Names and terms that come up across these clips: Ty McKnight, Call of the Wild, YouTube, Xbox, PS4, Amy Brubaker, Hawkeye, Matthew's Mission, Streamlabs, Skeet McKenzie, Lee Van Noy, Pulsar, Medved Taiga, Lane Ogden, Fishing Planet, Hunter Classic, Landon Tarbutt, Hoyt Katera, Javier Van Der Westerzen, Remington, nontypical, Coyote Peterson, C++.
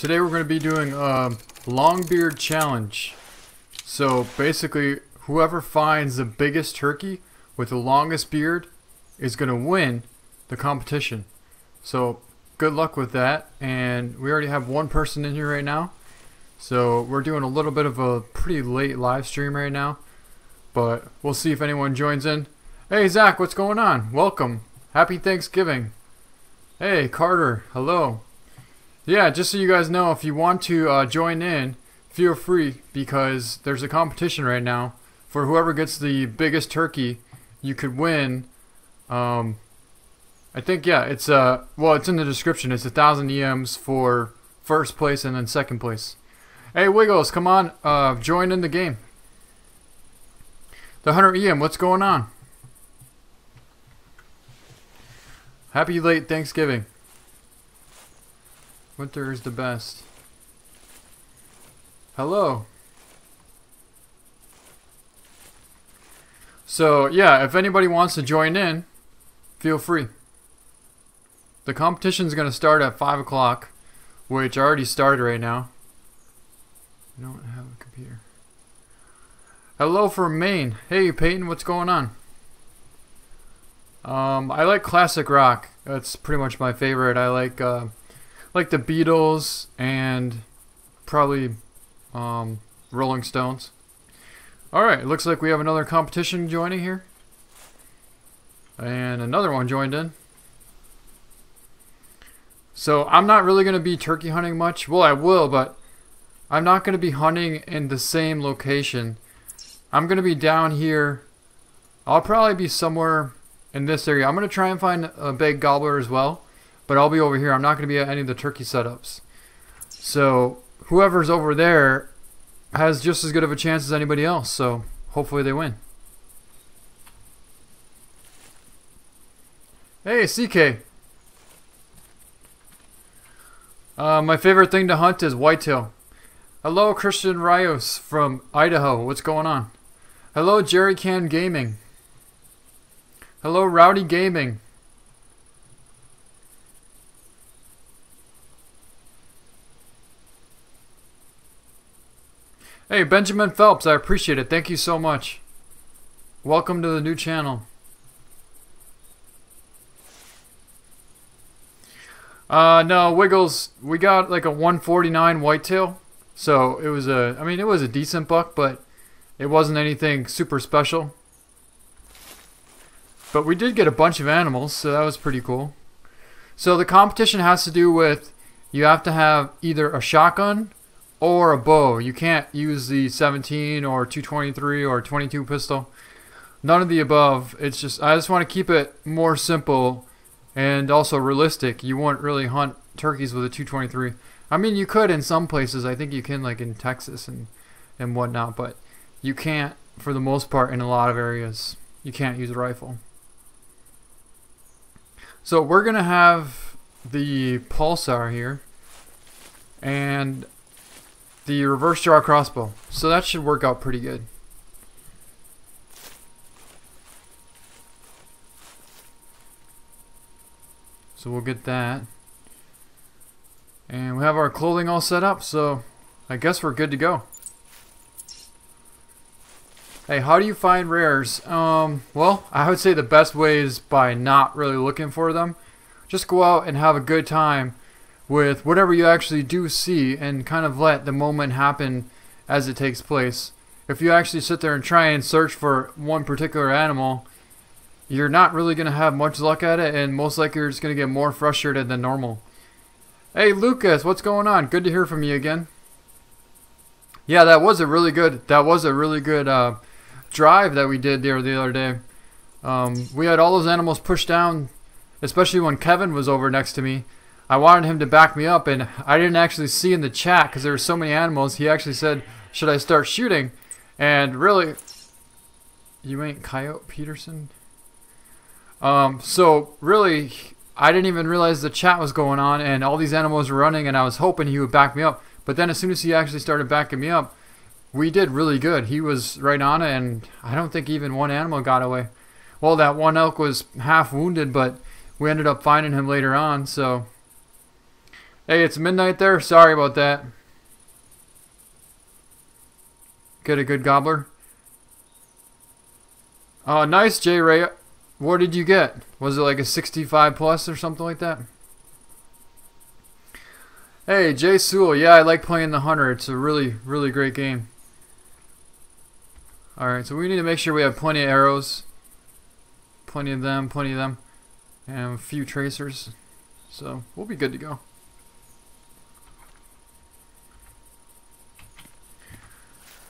Today we're going to be doing a long beard challenge. So basically, whoever finds the biggest turkey with the longest beard is going to win the competition. So good luck with that. And we already have one person in here right now. So we're doing a little bit of a pretty late live stream right now, but we'll see if anyone joins in. Hey Zach, what's going on? Welcome. Happy Thanksgiving. Hey Carter, hello. Yeah, just so you guys know, if you want to join in, feel free, because there's a competition right now for whoever gets the biggest turkey. You could win. I think, yeah, it's well, it's in the description. It's 1,000 EMs for first place and then second place. Hey Wiggles, come on, join in the game. The Hunter EM, what's going on? Happy late Thanksgiving. Winter is the best. Hello. So yeah, if anybody wants to join in, feel free. The competition's gonna start at 5 o'clock, which already started right now. I don't have a computer. Hello from Maine. Hey Peyton, what's going on? I like classic rock. That's pretty much my favorite. I like the Beatles and probably Rolling Stones. All right, looks like we have another competition joining here, and another one joined in. So I'm not really going to be turkey hunting much. Well, I will, but I'm not going to be hunting in the same location. I'm going to be down here. I'll probably be somewhere in this area. I'm going to try and find a big gobbler as well, but I'll be over here. I'm not going to be at any of the turkey setups. So whoever's over there has just as good of a chance as anybody else. So hopefully they win. Hey, CK. My favorite thing to hunt is whitetail. Hello, Christian Rios from Idaho. What's going on? Hello, Jerry Can Gaming. Hello, Rowdy Gaming. Hey, Benjamin Phelps. I appreciate it. Thank you so much. Welcome to the new channel. No, Wiggles, we got like a 149 whitetail. So it was a decent buck, but it wasn't anything super special. But we did get a bunch of animals, so that was pretty cool. So the competition has to do with, you have to have either a shotgun or a bow. You can't use the 17 or 223 or 22 pistol. None of the above. It's just, I just want to keep it more simple and also realistic. You won't really hunt turkeys with a 223. I mean, you could in some places. I think you can, like in Texas and whatnot, but you can't, for the most part, in a lot of areas. You can't use a rifle. So we're gonna have the Pulsar here and the reverse draw crossbow. So that should work out pretty good. So we'll get that. And we have our clothing all set up, so I guess we're good to go. Hey, how do you find rares? Well, I would say the best way is by not really looking for them. Just go out and have a good time with whatever you actually do see and kind of let the moment happen as it takes place. If you actually sit there and try and search for one particular animal, you're not really going to have much luck at it, and most likely you're just going to get more frustrated than normal. Hey Lucas, what's going on? Good to hear from you again. Yeah, that was a really good drive that we did there the other day. We had all those animals pushed down, especially when Kevin was over next to me. I wanted him to back me up, and I didn't actually see in the chat because there were so many animals. He actually said, "Should I start shooting?" And really, you ain't Coyote Peterson. So really, I didn't even realize the chat was going on and all these animals were running, and I was hoping he would back me up. But then as soon as he actually started backing me up, we did really good. He was right on it, and I don't think even one animal got away. Well, that one elk was half wounded, but we ended up finding him later on. So Hey, it's midnight there. Sorry about that. Get a good gobbler. Oh, nice, J-Ray. What did you get? Was it like a 65 plus or something like that? Hey, Jay Sewell. Yeah, I like playing the Hunter. It's a really, really great game. Alright, so we need to make sure we have plenty of arrows. Plenty of them. And a few tracers. So, we'll be good to go.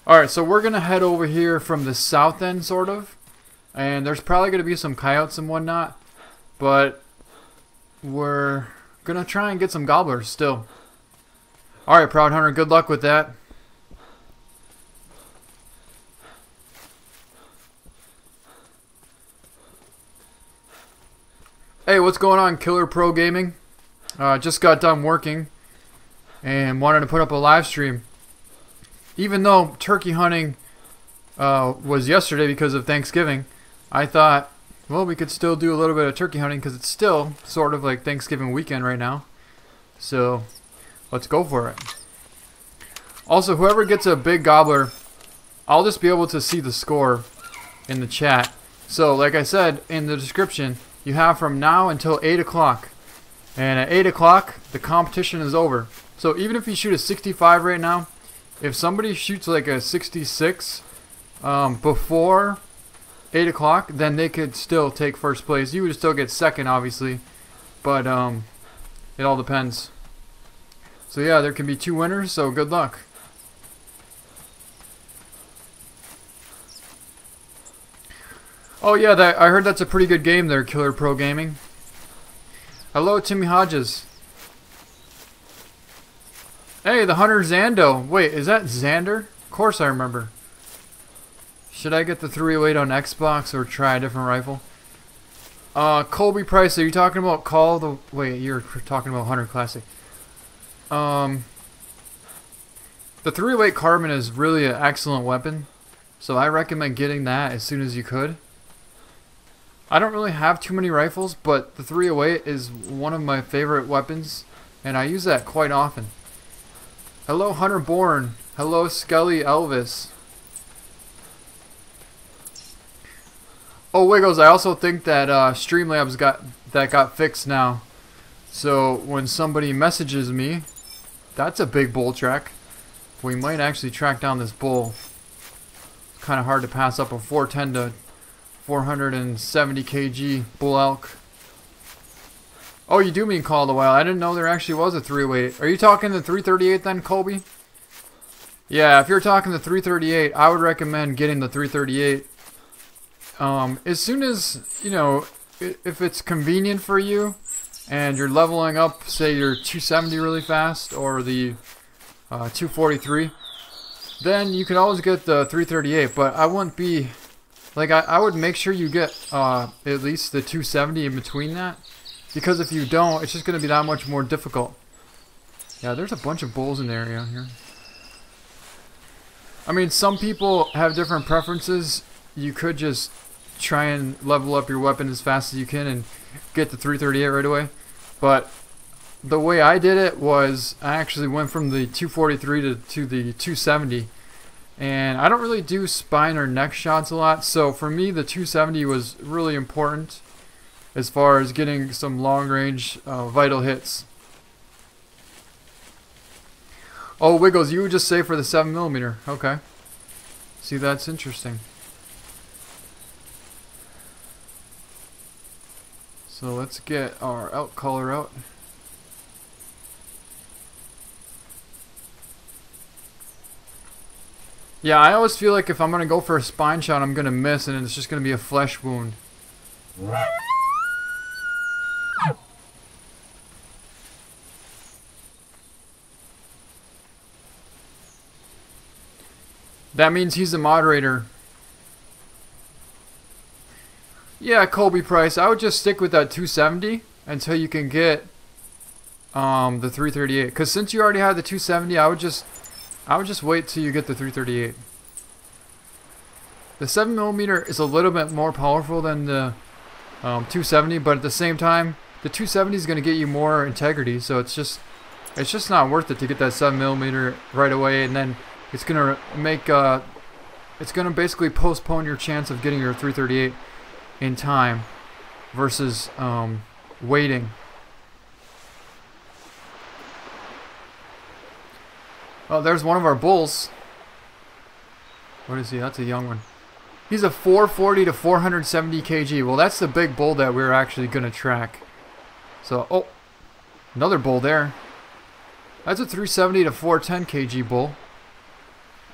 Alright, so we're going to head over here from the south end, sort of. And there's probably going to be some coyotes and whatnot. But we're going to try and get some gobblers still. Alright, Proud Hunter, good luck with that. Hey, what's going on, Killer Pro Gaming? Just got done working and wanted to put up a live stream. Even though turkey hunting was yesterday because of Thanksgiving, I thought, well, we could still do a little bit of turkey hunting because it's still sort of like Thanksgiving weekend right now. So, let's go for it. Also, whoever gets a big gobbler, I'll just be able to see the score in the chat. So, like I said in the description, you have from now until 8 o'clock. And at 8 o'clock, the competition is over. So even if you shoot a 65 right now, if somebody shoots like a 66 before 8 o'clock, then they could still take first place. You would still get second, obviously. But it all depends. So yeah, there can be two winners, so good luck. Oh yeah, I heard that's a pretty good game there, Killer Pro Gaming. Hello, Timmy Hodges. Hey, the Hunter Zando. Wait, is that Xander? Of course I remember. Should I get the 308 on Xbox or try a different rifle? Colby Price, are you talking about Wait, you're talking about Hunter Classic. The 308 Carbon is really an excellent weapon, so I recommend getting that as soon as you could. I don't really have too many rifles, but the 308 is one of my favorite weapons, and I use that quite often. Hello, Hunter Bourne. Hello, Skelly Elvis. Oh, Wiggles, I also think that Streamlabs got fixed now. So when somebody messages me, that's a big bull track. We might actually track down this bull. It's kind of hard to pass up a 410 to 470 kg bull elk. Oh, you do mean Call of the Wild. I didn't know there actually was a 308. Are you talking the 338 then, Colby? Yeah, if you're talking the 338, I would recommend getting the 338. As soon as, you know, if it's convenient for you and you're leveling up, say your 270 really fast or the 243, then you can always get the 338, but I wouldn't be... Like, I would make sure you get at least the 270 in between that. Because if you don't, it's just going to be that much more difficult. Yeah, there's a bunch of bulls in the area here. I mean, some people have different preferences. You could just try and level up your weapon as fast as you can and get the 338 right away. But the way I did it was I actually went from the 243 to the 270. And I don't really do spine or neck shots a lot, so for me the 270 was really important as far as getting some long-range vital hits. Oh, Wiggles, you would just say for the 7mm. Okay. See, that's interesting. So let's get our elk collar out. Yeah, I always feel like if I'm going to go for a spine shot, I'm going to miss, and it's just going to be a flesh wound. That means he's the moderator. Yeah, Colby Price, I would just stick with that 270 until you can get the 338. Because since you already had the 270, I would just wait till you get the 338. The 7mm is a little bit more powerful than the 270, but at the same time, the 270 is going to get you more integrity, so it's just it's just not worth it to get that 7mm right away, and then it's gonna make it's gonna basically postpone your chance of getting your 338 in time versus waiting. Oh, there's one of our bulls. What is he? That's a young one. He's a 440 to 470 kg. Well, that's the big bull that we're actually gonna track. So, oh, another bull there. That's a 370 to 410 kg bull.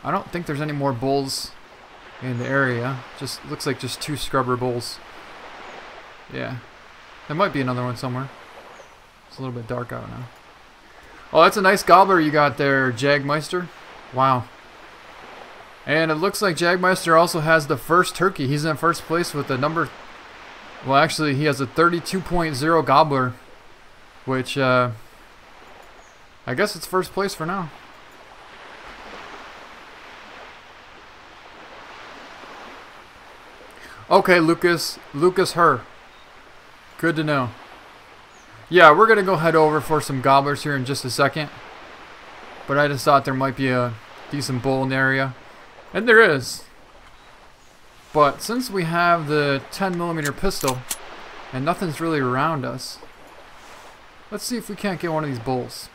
I don't think there's any more bulls in the area. Just looks like just two scrubber bulls. Yeah, there might be another one somewhere. It's a little bit dark out now. Oh, that's a nice gobbler you got there, Jagmeister. Wow. And it looks like Jagmeister also has the first turkey. He's in first place with the number... Well, actually, he has a 32.0 gobbler, which I guess it's first place for now. Okay, Lucas Herr. Good to know. Yeah, we're gonna go head over for some gobblers here in just a second, but I just thought there might be a decent bull in the area, and there is. But since we have the 10mm pistol and nothing's really around us, let's see if we can't get one of these bulls.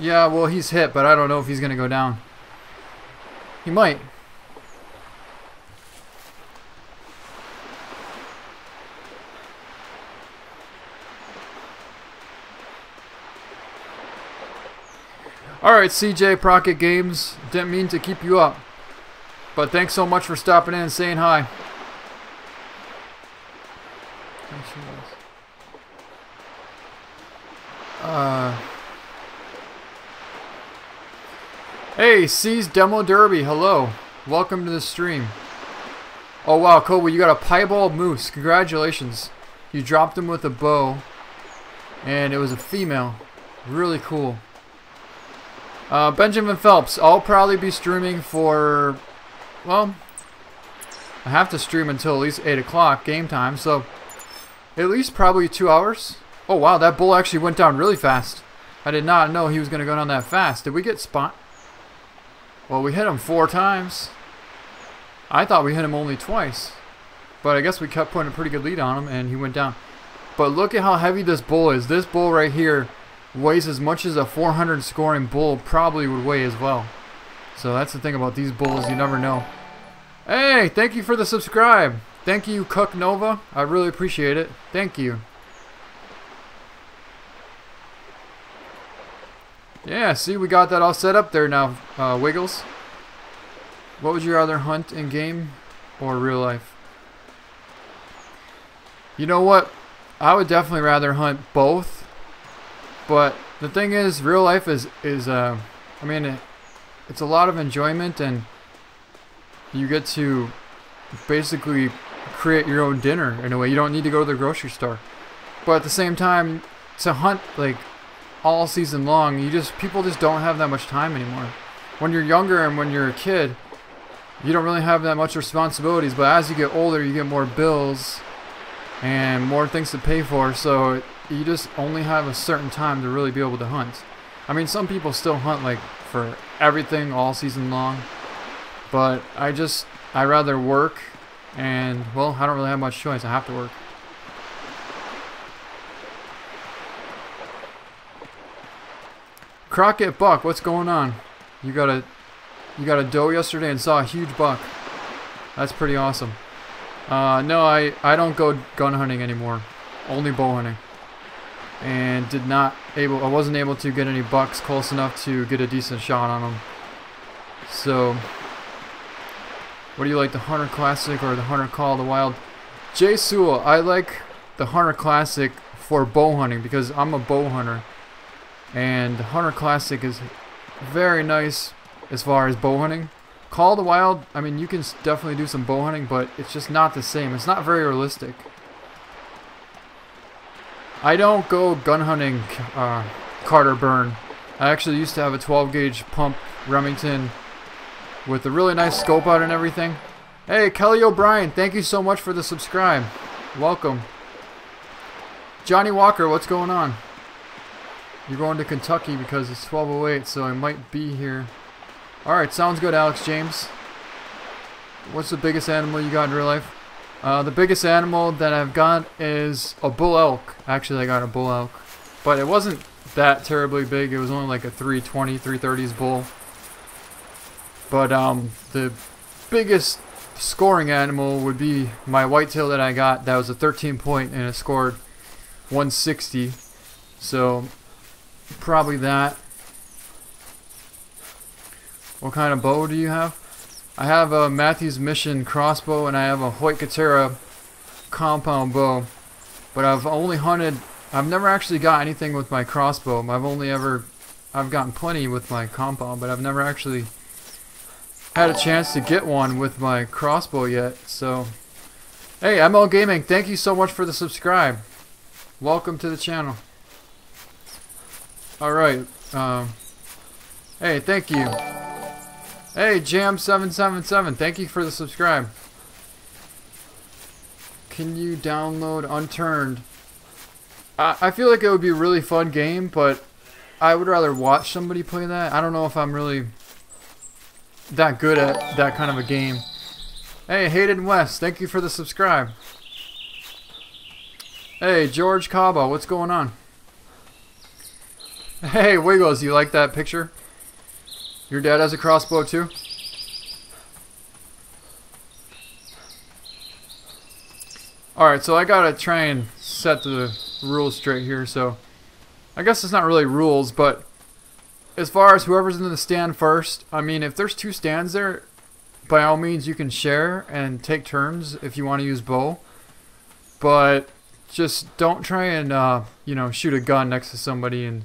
Yeah, well, he's hit, but I don't know if he's gonna go down. He might. Alright, CJ Procket Games, didn't mean to keep you up, but thanks so much for stopping in and saying hi. Hey, C's Demo Derby, hello. Welcome to the stream. Oh wow, Kobe, you got a piebald moose. Congratulations. You dropped him with a bow, and it was a female. Really cool. Benjamin Phelps, I'll probably be streaming for, well, I have to stream until at least 8 o'clock game time, so at least probably 2 hours. Oh wow, that bull actually went down really fast. I did not know he was going to go down that fast. Did we get spot? Well, we hit him 4 times. I thought we hit him only twice, but I guess we kept putting a pretty good lead on him and he went down. But look at how heavy this bull is. This bull right here weighs as much as a 400 scoring bull probably would weigh as well. So that's the thing about these bulls, you never know. Hey, thank you for the subscribe. Thank you, Cook Nova. I really appreciate it. Thank you. Yeah, see, we got that all set up there now, Wiggles. What would you rather hunt in game or real life? You know what? I would definitely rather hunt both. But the thing is, real life is I mean, it's a lot of enjoyment, and you get to basically create your own dinner in a way. You don't need to go to the grocery store. But at the same time, to hunt, like, all season long, people just don't have that much time anymore. When you're younger and when you're a kid, you don't really have that much responsibilities, but as you get older, you get more bills and more things to pay for, so you just only have a certain time to really be able to hunt. I mean, some people still hunt like for everything all season long, but I rather work, and well, I don't really have much choice. I have to work. Crockett Buck, what's going on? You got a doe yesterday and saw a huge buck. That's pretty awesome. No, I don't go gun hunting anymore. Only bow hunting. And I wasn't able to get any bucks close enough to get a decent shot on them. So, what do you like, the Hunter Classic or the Hunter Call of the Wild? Jay Sewell, I like the Hunter Classic for bow hunting because I'm a bow hunter. And the Hunter Classic is very nice as far as bow hunting. Call of the Wild, I mean, you can definitely do some bow hunting, but it's just not the same. It's not very realistic. I don't go gun hunting, Carter Burn. I actually used to have a 12 gauge pump Remington with a really nice scope out and everything. Hey, Kelly O'Brien, thank you so much for the subscribe. Welcome. Johnny Walker, what's going on? You're going to Kentucky because it's 12:08, so I might be here. Alright, sounds good, Alex James. What's the biggest animal you got in real life? The biggest animal that I've got is a bull elk. Actually, I got a bull elk. But it wasn't that terribly big. It was only like a 320, 330s bull. But the biggest scoring animal would be my whitetail that I got. That was a 13-point and it scored 160. So probably that. What kind of bow do you have? I have a Matthew's Mission crossbow and I have a Hoyt Katera compound bow. But I've only hunted, I've never actually got anything with my crossbow. I've gotten plenty with my compound, but I've never actually had a chance to get one with my crossbow yet. So, hey, ML Gaming, thank you so much for the subscribe. Welcome to the channel. Alright, hey, thank you. Hey, Jam777, thank you for the subscribe. Can you download Unturned? I feel like it would be a really fun game, but I would rather watch somebody play that. I don't know if I'm really that good at that kind of a game. Hey, Hayden West, thank you for the subscribe. Hey, George Cabo, what's going on? Hey, Wiggles, you like that picture? Your dad has a crossbow too? Alright, so I gotta try and set the rules straight here, so I guess it's not really rules, but as far as whoever's in the stand first, I mean, if there's two stands there, by all means you can share and take turns if you want to use bow, but just don't try and you know, shoot a gun next to somebody. And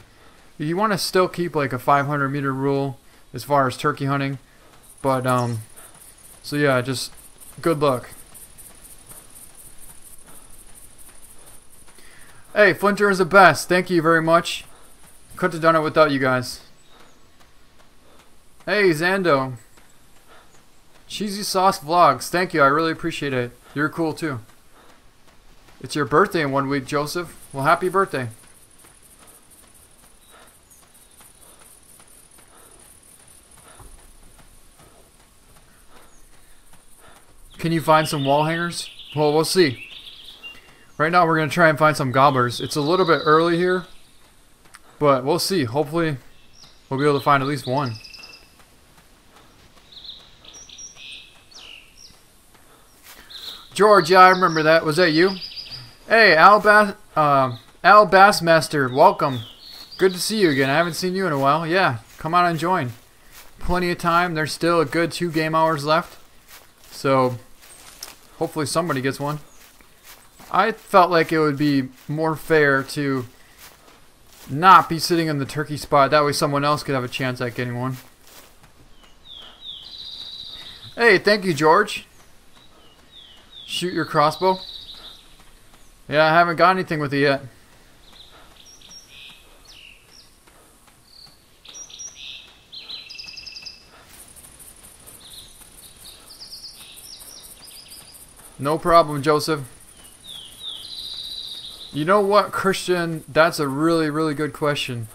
you want to still keep like a 500-meter rule as far as turkey hunting, but so yeah, just good luck. Hey, Flinter is the best, thank you very much. Couldn't have done it without you guys. Hey, Zando, Cheesy Sauce Vlogs, thank you, I really appreciate it. You're cool too. It's your birthday in 1 week, Joseph. Well, happy birthday. Can you find some wall hangers? Well, we'll see. Right now we're going to try and find some gobblers. It's a little bit early here, but we'll see. Hopefully we'll be able to find at least one. George, yeah, I remember that. Was that you? Hey, Al Bassmaster, welcome. Good to see you again. I haven't seen you in a while. Yeah, come on and join. Plenty of time. There's still a good 2 game hours left. So hopefully somebody gets one. I felt like it would be more fair to not be sitting in the turkey spot. That way someone else could have a chance at getting one. Hey, thank you, George. Shoot your crossbow. Yeah, I haven't got anything with it yet. No problem, Joseph. You know what, Christian, that's a really, really good question.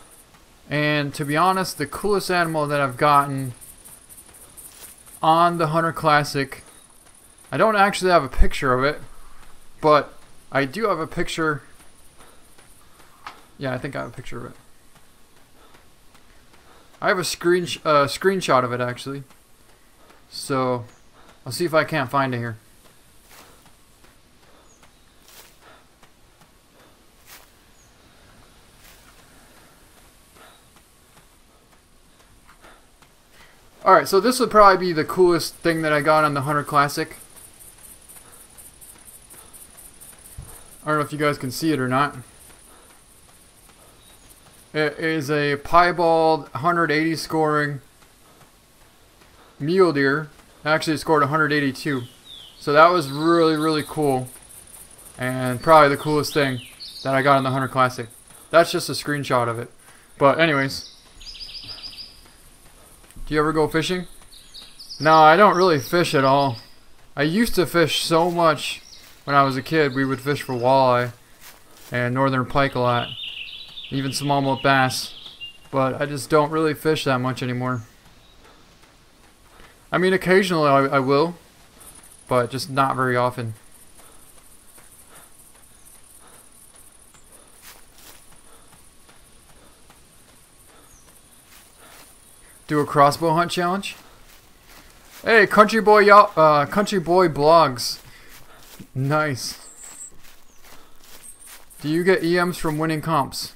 And to be honest, the coolest animal that I've gotten on the Hunter Classic, I don't actually have a picture of it, but I do have a picture. Yeah, I think I have a picture of it. I have a screenshot of it, actually. So I'll see if I can't find it here. Alright, so this would probably be the coolest thing that I got on the Hunter Classic. I don't know if you guys can see it or not. It is a piebald 180 scoring mule deer. Actually, it scored 182. So that was really, really cool. And probably the coolest thing that I got on the Hunter Classic. That's just a screenshot of it. But anyways. Do you ever go fishing? No, I don't really fish at all. I used to fish so much when I was a kid. We would fish for walleye and northern pike a lot, even smallmouth bass, but I just don't really fish that much anymore. I mean, occasionally I will, but just not very often. Do a crossbow hunt challenge? Hey, Country Boy, y'all, Country Boy Blogs. Nice. Do you get EMs from winning comps?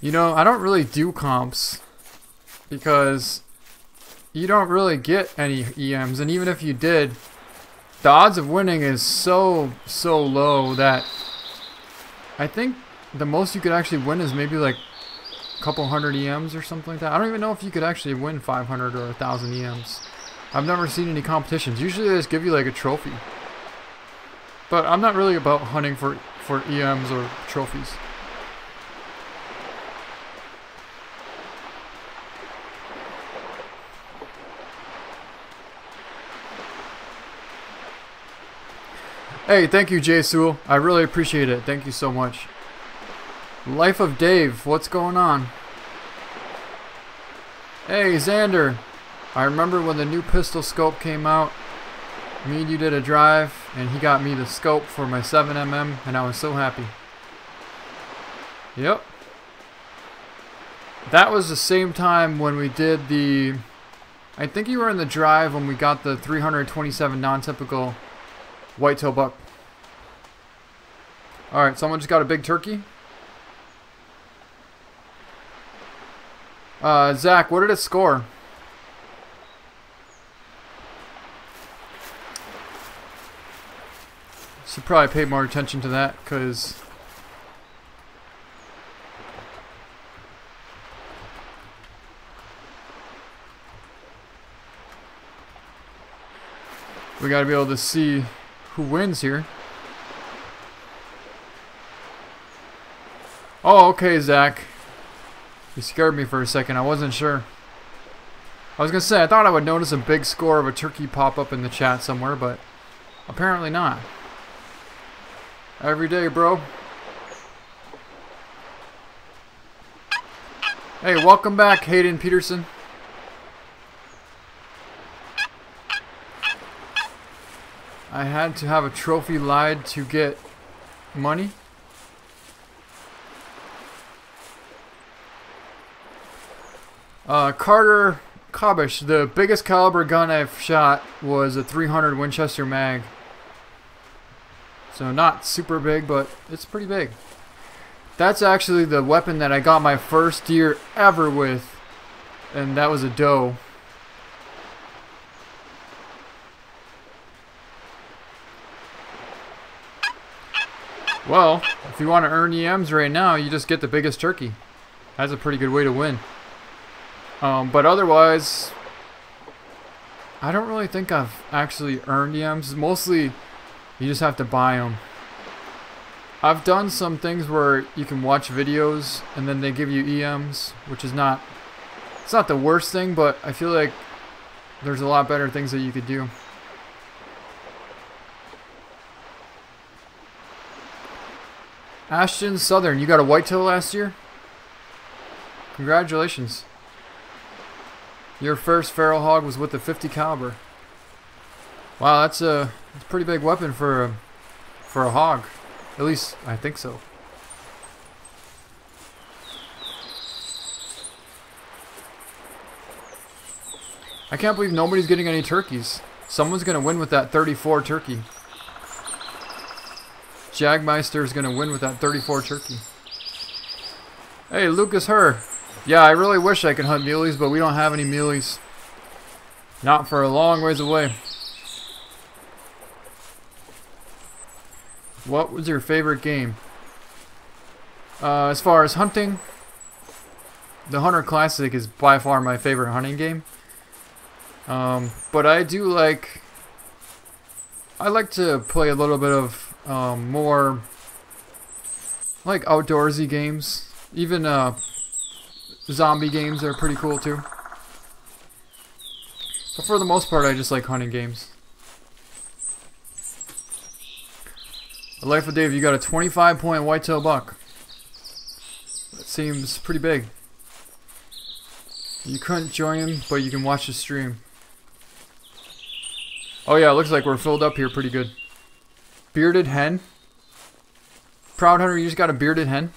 You know, I don't really do comps because you don't really get any EMs, and even if you did, the odds of winning is so low that I think the most you could actually win is maybe like a couple hundred EMs or something like that. I don't even know if you could actually win 500 or 1,000 EMs. I've never seen any competitions. Usually they just give you like a trophy. But I'm not really about hunting for EMs or trophies. Hey, thank you, Jay Sewell. I really appreciate it. Thank you so much. Life of Dave, what's going on? Hey, Xander. I remember when the new pistol scope came out. Me and you did a drive, and he got me the scope for my 7mm, and I was so happy. Yep. That was the same time when we did the... I think you were in the drive when we got the 327 non-typical... whitetail buck. Alright, someone just got a big turkey. Zach, what did it score? Should probably pay more attention to that, because we gotta be able to see who wins here. Oh, okay, Zach. You scared me for a second. I wasn't sure. I was going to say, I thought I would notice a big score of a turkey pop up in the chat somewhere, but apparently not. Every day, bro. Hey, welcome back, Hayden Peterson. I had to have a trophy lied to get money. Carter Kobish, the biggest caliber gun I've shot was a 300 Winchester mag. So not super big, but it's pretty big. That's actually the weapon that I got my first deer ever with, and that was a doe. Well, if you want to earn EMs right now, you just get the biggest turkey. That's a pretty good way to win. But otherwise, I don't really think I've actually earned EMs. Mostly, you just have to buy them. I've done some things where you can watch videos and then they give you EMs, which is not... It's not the worst thing, but I feel like there's a lot better things that you could do. Ashton Southern, you got a whitetail last year? Congratulations. Your first feral hog was with the 50 caliber. Wow, that's a pretty big weapon for a hog. At least I think so. I can't believe nobody's getting any turkeys. Someone's gonna win with that 34 turkey. Jagmeister is going to win with that 34 turkey. Hey, Lucas Herr. Yeah, I really wish I could hunt muleys, but we don't have any muleys. Not for a long ways away. What was your favorite game? As far as hunting, the Hunter Classic is by far my favorite hunting game. But I like to play a little bit of more like outdoorsy games. Even zombie games are pretty cool too. But for the most part, I just like hunting games. The Life of Dave, you got a 25-point whitetail buck. That seems pretty big. You couldn't join him, but you can watch the stream. Oh yeah, it looks like we're filled up here pretty good. Bearded hen. Proud Hunter, you just got a bearded hen.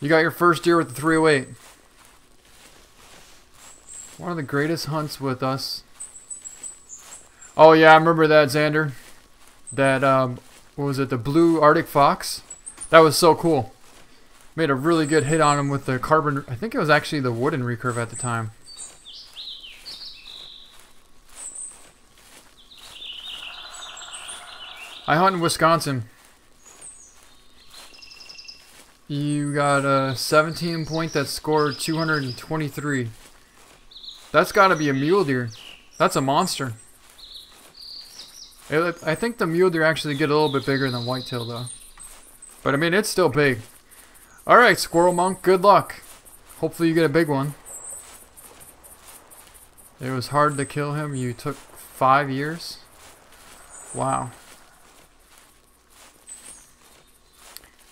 You got your first deer with the 308. One of the greatest hunts with us. Oh yeah, I remember that, Xander. That, what was it? The blue Arctic fox? That was so cool. Made a really good hit on him with the carbon. I think it was actually the wooden recurve at the time. I hunt in Wisconsin. You got a 17 point that scored 223. That's got to be a mule deer. That's a monster. I think the mule deer actually get a little bit bigger than whitetail though. But I mean, it's still big. Alright, Squirrel Monk, good luck. Hopefully you get a big one. It was hard to kill him. You took 5 years. Wow.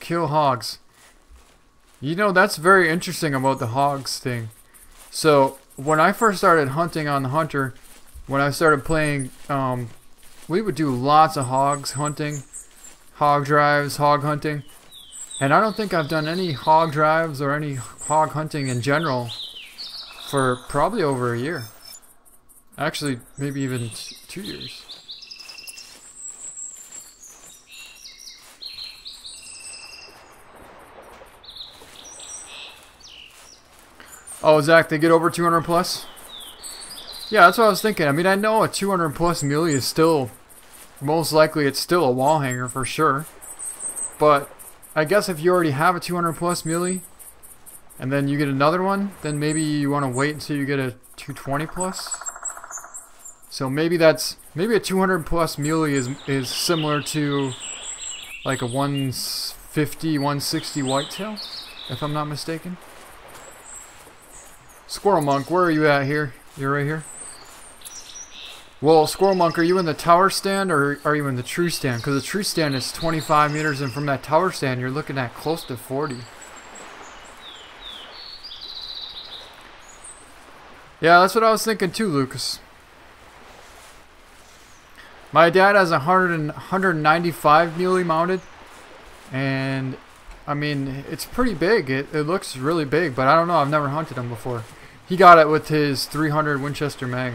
Kill hogs. You know, that's very interesting about the hogs thing. So, when I first started hunting on the Hunter, when I started playing, we would do lots of hogs hunting, hog drives, hog hunting. And I don't think I've done any hog drives or any hog hunting in general for probably over a year. Actually, maybe even 2 years. Oh, Zach, they get over 200 plus? Yeah, that's what I was thinking. I mean, I know a 200 plus muley is still, most likely it's still a wall hanger for sure. But I guess if you already have a 200 plus muley and then you get another one, then maybe you want to wait until you get a 220 plus. So maybe that's, maybe a 200 plus muley is similar to like a 150, 160 whitetail, if I'm not mistaken. Squirrel Monk, where are you at here? You're right here? Well, Squirrel Monk, are you in the tower stand or are you in the tree stand? Because the tree stand is 25 meters and from that tower stand you're looking at close to 40. Yeah, that's what I was thinking too, Lucas. My dad has a 195 muley mounted and I mean, it's pretty big. It looks really big, but I don't know. I've never hunted him before. He got it with his 300 Winchester Mag.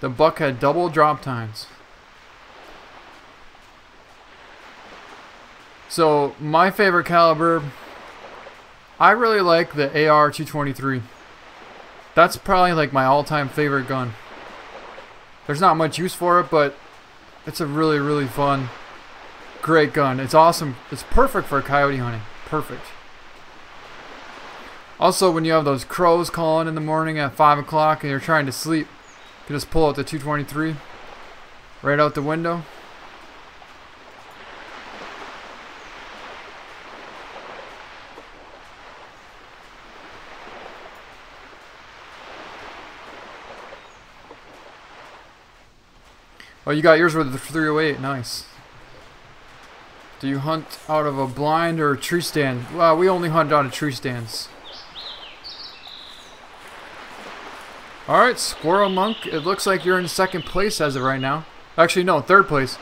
The buck had double drop times. So, my favorite caliber, I really like the AR-223. That's probably like my all-time favorite gun. There's not much use for it, but it's a really, really fun, great gun. It's awesome. It's perfect for coyote hunting. Perfect. Also, when you have those crows calling in the morning at 5 o'clock and you're trying to sleep, you can just pull out the 223 right out the window. Oh, you got yours with the 308. Nice. Do you hunt out of a blind or a tree stand? Well, we only hunt out of tree stands. Alright, Squirrel Monk. It looks like you're in second place as of right now. Actually, no, third place.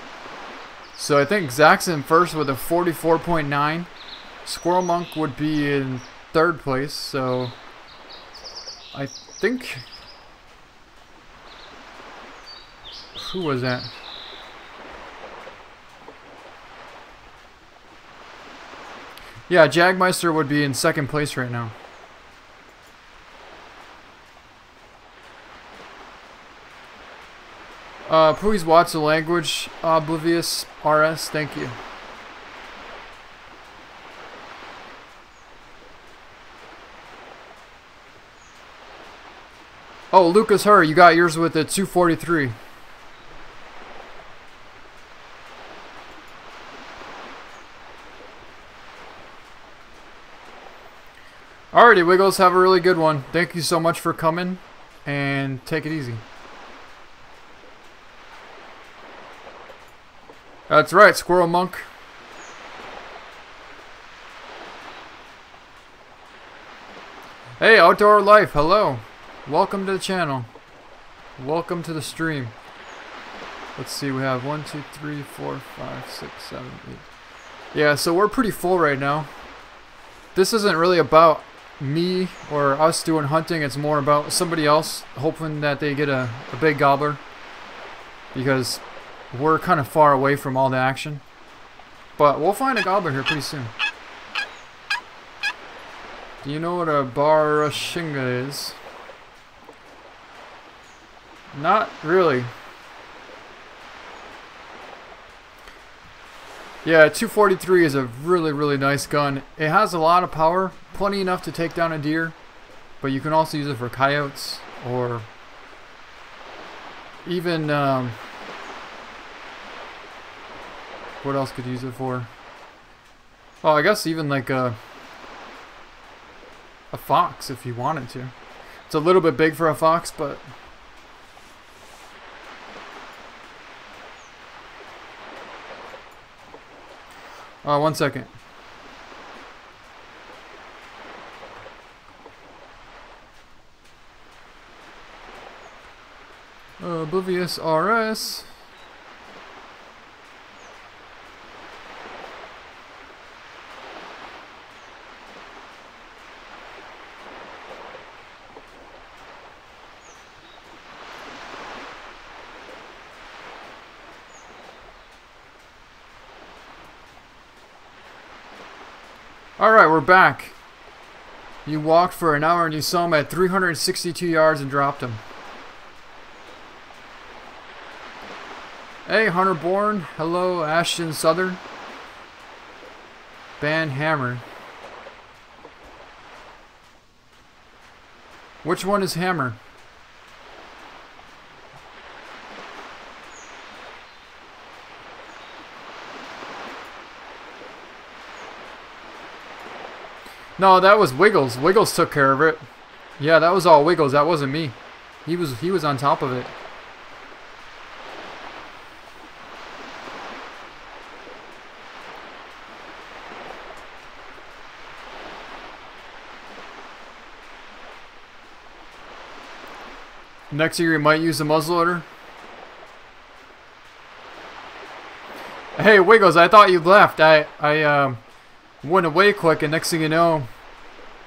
So I think Zach's in first with a 44.9. Squirrel Monk would be in third place. So I think... Who was that? Yeah, Jagmeister would be in second place right now. Please watch the language, Oblivious RS. Thank you. Oh, Lucas Herr, you got yours with a 243. Alrighty, Wiggles, have a really good one. Thank you so much for coming, and take it easy. That's right, Squirrel Monk. Hey, Outdoor Life, hello. Welcome to the channel. Welcome to the stream. Let's see, we have 1, 2, 3, 4, 5, 6, 7, 8. Yeah, so we're pretty full right now. This isn't really about me or us doing hunting, it's more about somebody else hoping that they get a big gobbler, because we're kind of far away from all the action, but we'll find a gobbler here pretty soon. Do you know what a barashinga is? Not really. Yeah, 243 is a really, really nice gun. It has a lot of power, plenty enough to take down a deer, but you can also use it for coyotes or even what else could you use it for? Oh, I guess even like a fox if you wanted to. It's a little bit big for a fox, but one second. Oblivious RS. Alright, we're back. You walked for an hour and you saw him at 362 yards and dropped him. Hey, Hunter Bourne. Hello, Ashton Southern. Ban Hammer. Which one is Hammer? No, that was Wiggles. Wiggles took care of it. Yeah, that was all Wiggles. That wasn't me. He was on top of it. Next year you might use the muzzleloader. Hey Wiggles, I thought you left. I went away quick, and next thing you know,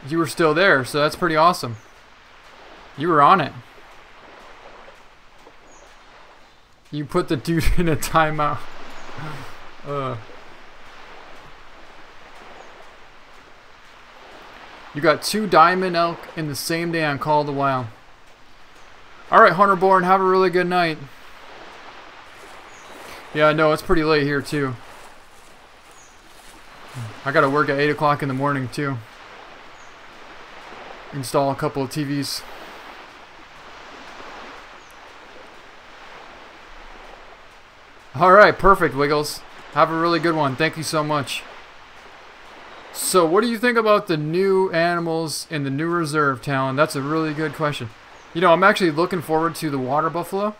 you were still there, so that's pretty awesome. You were on it. You put the dude in a timeout. You got two diamond elk in the same day on Call of the Wild. Alright, Hunter Bourne, have a really good night. Yeah, I know, it's pretty late here too. I gotta work at 8 o'clock in the morning too. Install a couple of TVs. Alright, perfect, Wiggles. Have a really good one. Thank you so much. So what do you think about the new animals in the new reserve town? That's a really good question. You know, I'm actually looking forward to the water buffalo.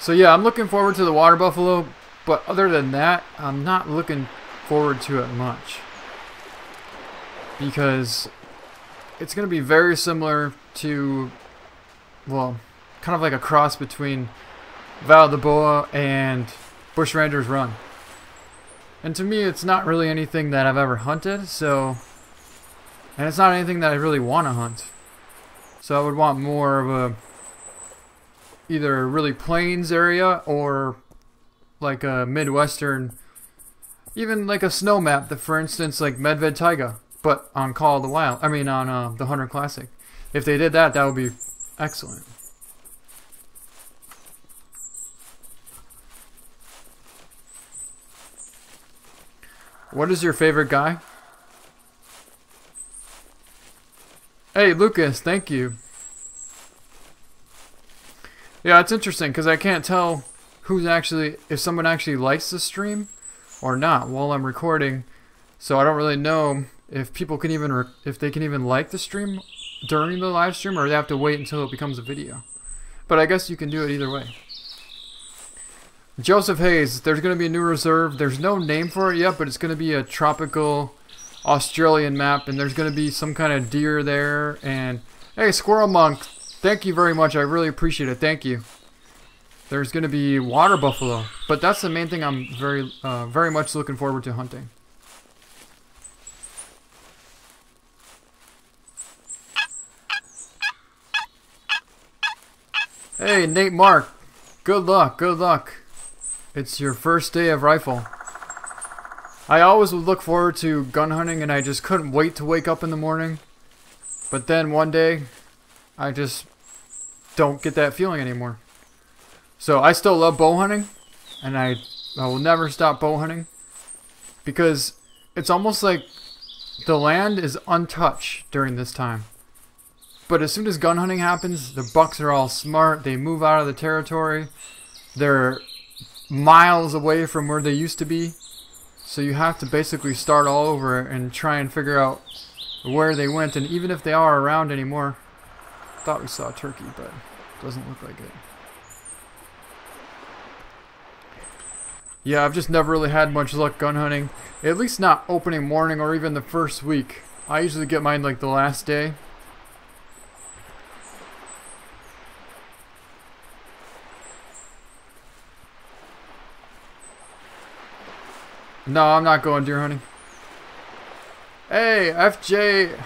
So yeah, I'm looking forward to the water buffalo, but other than that, I'm not looking forward to it much, because it's going to be very similar to, well, kind of like a cross between Val de Boa and Bushranger's Run. And to me, it's not really anything that I've ever hunted, so, and it's not anything that I really want to hunt. So I would want more of a either really plains area or like a Midwestern, even like a snow map that, for instance, like Medved Taiga, but on Call of the Wild, I mean on the Hunter Classic. If they did that, that would be excellent. What is your favorite guy? Hey, Lucas, thank you. Yeah, it's interesting because I can't tell who's actually, if someone actually likes the stream or not while I'm recording. So I don't really know if people can even, if they can even like the stream during the live stream, or they have to wait until it becomes a video. But I guess you can do it either way. Joseph Hayes, there's going to be a new reserve. There's no name for it yet, but it's going to be a tropical Australian map, and there's going to be some kind of deer there. And hey, Squirrel Monk, thank you very much. I really appreciate it. Thank you. There's going to be water buffalo, but that's the main thing I'm very much looking forward to hunting. Hey, Nate Mark, good luck, good luck. It's your first day of rifle. I always would look forward to gun hunting, and I just couldn't wait to wake up in the morning. But then one day, I just don't get that feeling anymore. So I still love bow hunting, and I will never stop bow hunting, because it's almost like the land is untouched during this time. But as soon as gun hunting happens, the bucks are all smart, they move out of the territory, they're miles away from where they used to be, so you have to basically start all over and try and figure out where they went. And even if they are around anymore, thought we saw a turkey, but it doesn't look like it. Yeah, I've just never really had much luck gun hunting, at least not opening morning or even the first week. I usually get mine like the last day. No, I'm not going deer hunting. Hey, FJ,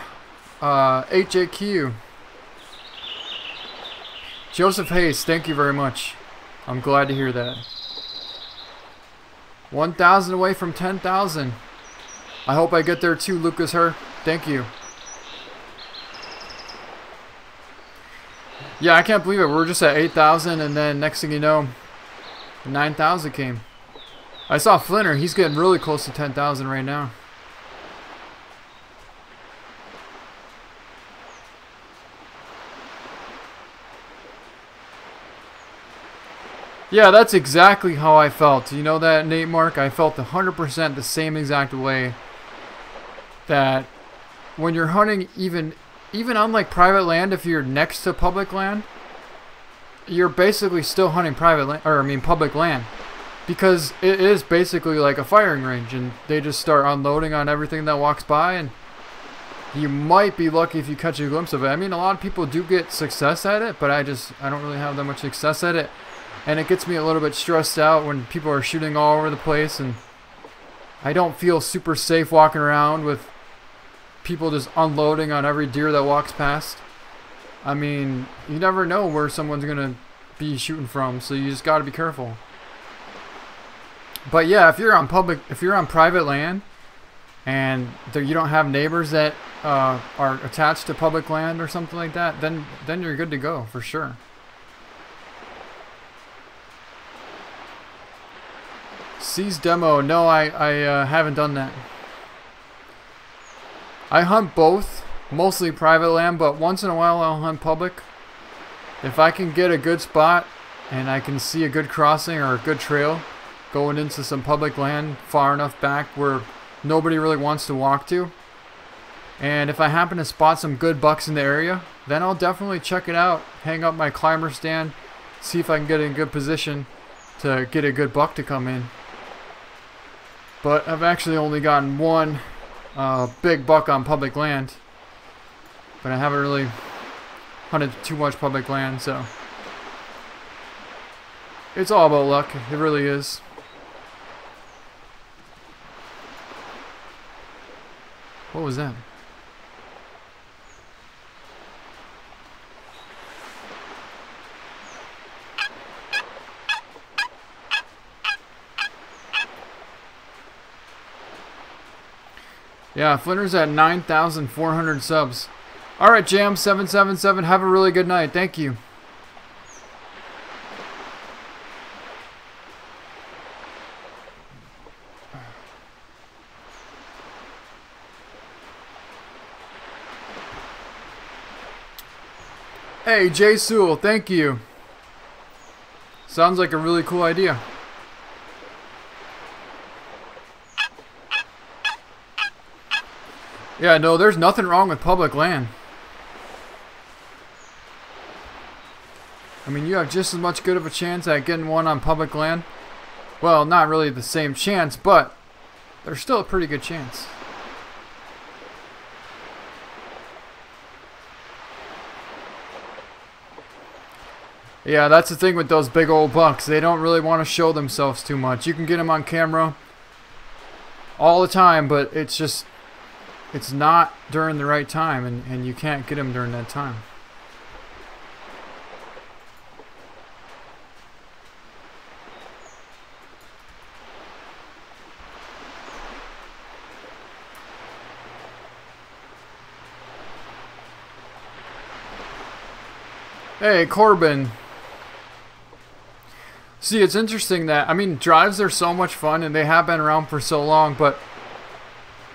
HAQ. Joseph Hayes, thank you very much. I'm glad to hear that. 1,000 away from 10,000. I hope I get there too, Lucas Herr. Thank you. Yeah, I can't believe it. We're just at 8,000, and then next thing you know, 9,000 came. I saw Flinner, he's getting really close to 10,000 right now. Yeah, that's exactly how I felt. You know that, Nate Mark? I felt 100% the same exact way. That when you're hunting, even on like private land, if you're next to public land, you're basically still hunting private land, or I mean public land. Because it is basically like a firing range, and they just start unloading on everything that walks by, and you might be lucky if you catch a glimpse of it. I mean, a lot of people do get success at it, but I don't really have that much success at it, and it gets me a little bit stressed out when people are shooting all over the place, and I don't feel super safe walking around with people just unloading on every deer that walks past. I mean, you never know where someone's gonna be shooting from, so you just gotta be careful. But yeah, if you're on private land, and you don't have neighbors that are attached to public land or something like that, then you're good to go for sure. Seize demo? No, I haven't done that. I hunt both, mostly private land, but once in a while I'll hunt public. If I can get a good spot and I can see a good crossing or a good trail going into some public land far enough back where nobody really wants to walk to, and if I happen to spot some good bucks in the area, then I'll definitely check it out, hang up my climber stand, see if I can get in a good position to get a good buck to come in. But I've actually only gotten one big buck on public land, but I haven't really hunted too much public land, so it's all about luck, it really is. What was that? Yeah, Flinter's at 9,400 subs. All right, Jam 777, have a really good night. Thank you. Hey, Jay Sewell, thank you. Sounds like a really cool idea. Yeah, no, there's nothing wrong with public land. I mean, you have just as much good of a chance at getting one on public land. Well, not really the same chance, but there's still a pretty good chance. Yeah, that's the thing with those big old bucks. They don't really want to show themselves too much. You can get them on camera all the time, but it's just... it's not during the right time, and you can't get them during that time. Hey, Corbin. See, it's interesting that, I mean, drives are so much fun, and they have been around for so long, but...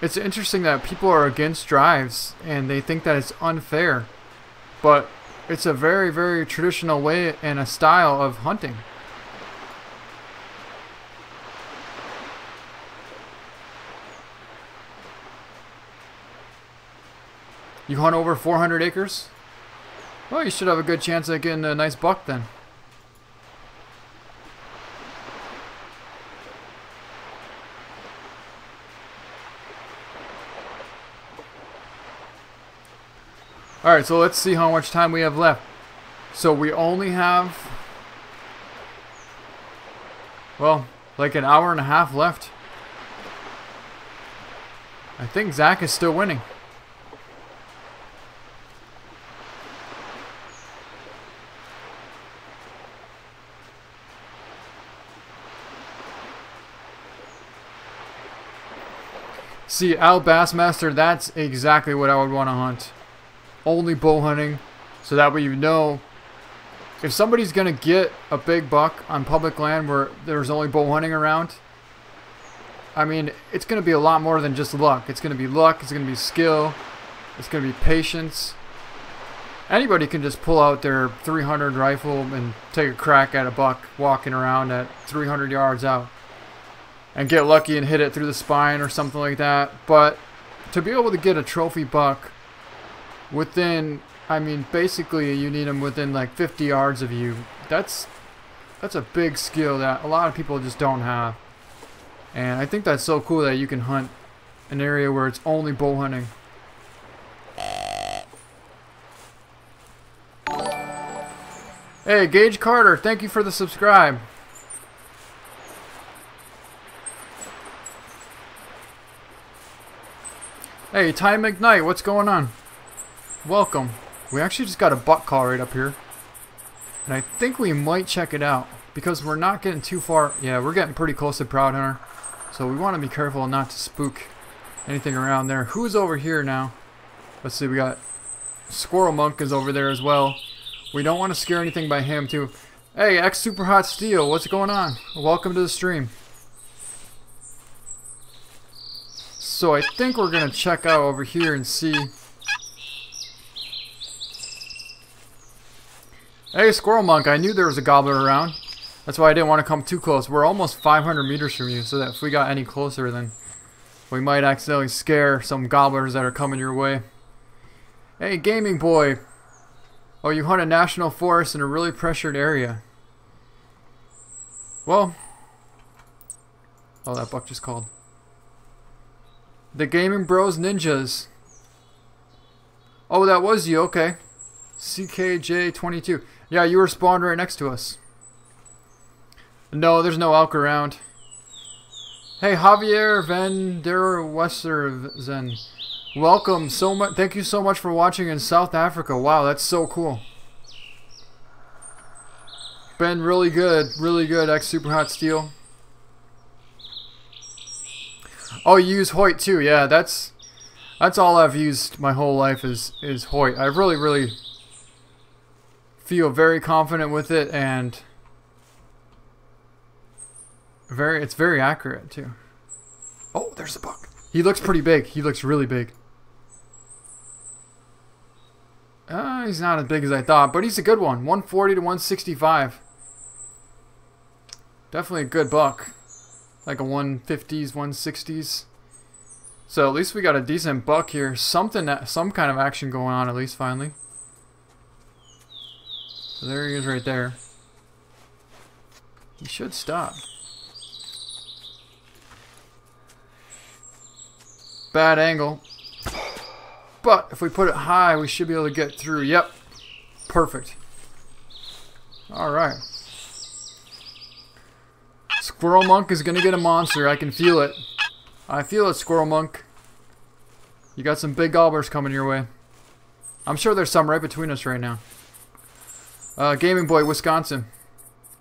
it's interesting that people are against drives and they think that it's unfair, but it's a very, very traditional way and a style of hunting. You hunt over 400 acres? Well, you should have a good chance at getting a nice buck then. Alright, so let's see how much time we have left. So we only have, well, like an hour and a half left. I think Zach is still winning. See, Al Bassmaster, that's exactly what I would want to hunt. Only bow hunting, so that way you know if somebody's gonna get a big buck on public land where there's only bow hunting around. I mean, it's gonna be a lot more than just luck. It's gonna be luck, it's gonna be skill, it's gonna be patience. Anybody can just pull out their 300 rifle and take a crack at a buck walking around at 300 yards out and get lucky and hit it through the spine or something like that. But to be able to get a trophy buck within, I mean, basically you need them within like 50 yards of you. That's a big skill that a lot of people just don't have. And I think that's so cool that you can hunt an area where it's only bow hunting. Hey, Gage Carter, thank you for the subscribe. Hey, Ty McKnight, what's going on? Welcome. We actually just got a buck call right up here, and I think we might check it out because we're not getting too far. Yeah, we're getting pretty close to Proud Hunter, so we want to be careful not to spook anything around there. Who's over here now? Let's see, we got Squirrel Monk is over there as well. We don't want to scare anything by him too. Hey, X Super Hot Steel, what's going on? Welcome to the stream. So I think we're gonna check out over here and see. Hey, Squirrel Monk, I knew there was a gobbler around. That's why I didn't want to come too close. We're almost 500 meters from you, so that if we got any closer, then we might accidentally scare some gobblers that are coming your way. Hey, Gaming Boy. Oh, you hunt a national forest in a really pressured area. Well. Oh, that buck just called. The Gaming Bros Ninjas. Oh, that was you, okay. CKJ22. Yeah, you were spawned right next to us. No, there's no elk around. Hey, Javier Van Der Westerzen. Welcome so much. Thank you so much for watching in South Africa. Wow, that's so cool. Been really good, X Super Hot Steel. Oh, you use Hoyt too. Yeah, that's all I've used my whole life is Hoyt. I really feel very confident with it, and it's very accurate too. Oh, there's the buck. He looks pretty big. He looks really big. He's not as big as I thought, but he's a good one. 140 to 165. Definitely a good buck. Like a 150s, 160s. So at least we got a decent buck here. Something, some kind of action going on at least finally. So there he is right there. He should stop. Bad angle. But if we put it high, we should be able to get through. Yep. Perfect. Alright. Squirrel Monk is going to get a monster. I can feel it. I feel it, Squirrel Monk. You got some big gobblers coming your way. I'm sure there's some right between us right now. Gaming Boy, Wisconsin.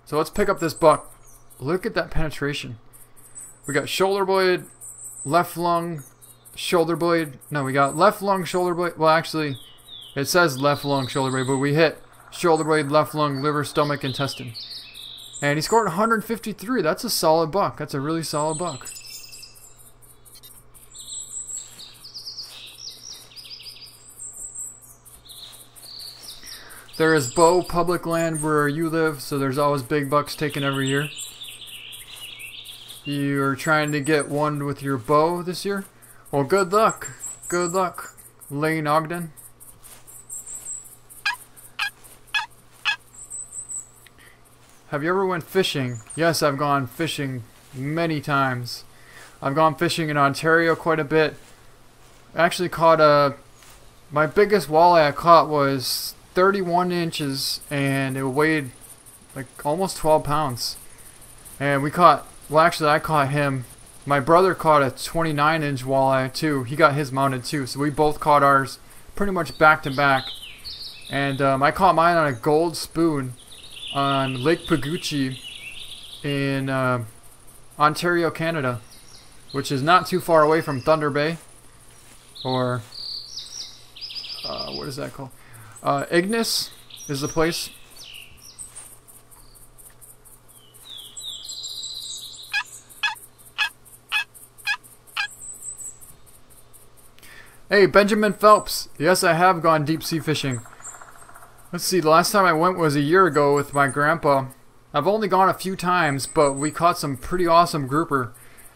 So let's pick up this buck. Look at that penetration. We got shoulder blade, left lung, shoulder blade. No, we got left lung, shoulder blade. Well, actually, it says left lung, shoulder blade, but we hit shoulder blade, left lung, liver, stomach, intestine. And he scored 153. That's a solid buck. That's a really solid buck. There is Bow public land where you live, so there's always big bucks taken every year. You're trying to get one with your bow this year? Well, good luck. Good luck, Lane Ogden. Have you ever went fishing? Yes, I've gone fishing many times. I've gone fishing in Ontario quite a bit. I actually caught a... My biggest walleye I caught was 31 inches and it weighed like almost 12 pounds. And we caught, well actually I caught him. My brother caught a 29 inch walleye too. He got his mounted too. So we both caught ours pretty much back to back. And I caught mine on a gold spoon on Lake Paguchi in Ontario, Canada, which is not too far away from Thunder Bay or what is that called? Ignis is the place. Hey, Benjamin Phelps. Yes, I have gone deep sea fishing. Let's see, the last time I went was a year ago with my grandpa. I've only gone a few times, but we caught some pretty awesome grouper.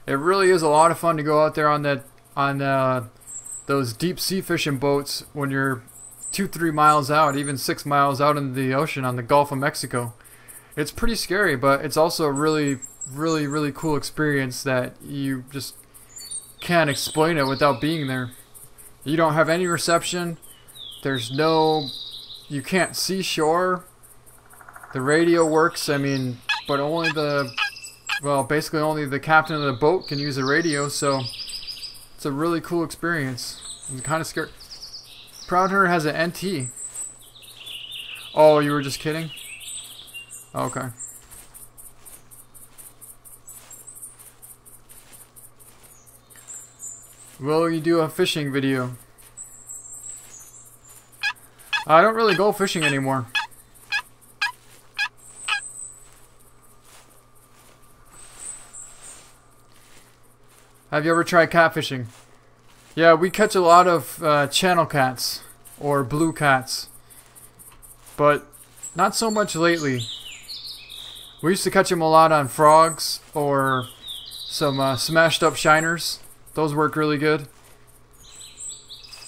It really is a lot of fun to go out there on that those deep sea fishing boats when you're 2-3 miles out, even 6 miles out into the ocean on the Gulf of Mexico. It's pretty scary, but it's also a really cool experience that you just can't explain it without being there. You don't have any reception. There's no, you can't see shore. The radio works, I mean, but only the, well, basically only the captain of the boat can use the radio, so it's a really cool experience. I'm kind of scared. Proudhunter has an NT. Oh, you were just kidding? Okay. Will you do a fishing video? I don't really go fishing anymore. Have you ever tried catfishing? Yeah, we catch a lot of channel cats or blue cats, but not so much lately. We used to catch them a lot on frogs or some smashed up shiners. Those work really good,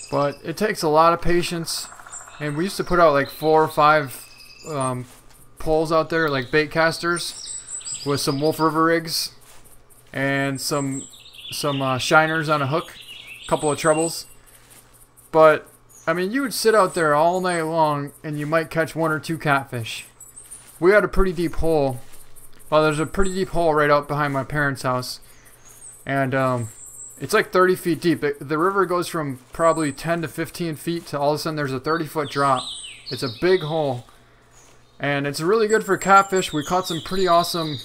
but it takes a lot of patience, and we used to put out like 4 or 5 poles out there, like bait casters, with some Wolf River rigs and some shiners on a hook. Couple of troubles, but I mean, you would sit out there all night long and you might catch 1 or 2 catfish. We had a pretty deep hole. Well, there's a pretty deep hole right out behind my parents' house, and it's like 30 feet deep. The river goes from probably 10 to 15 feet to all of a sudden there's a 30-foot drop. It's a big hole, and it's really good for catfish. We caught some pretty awesome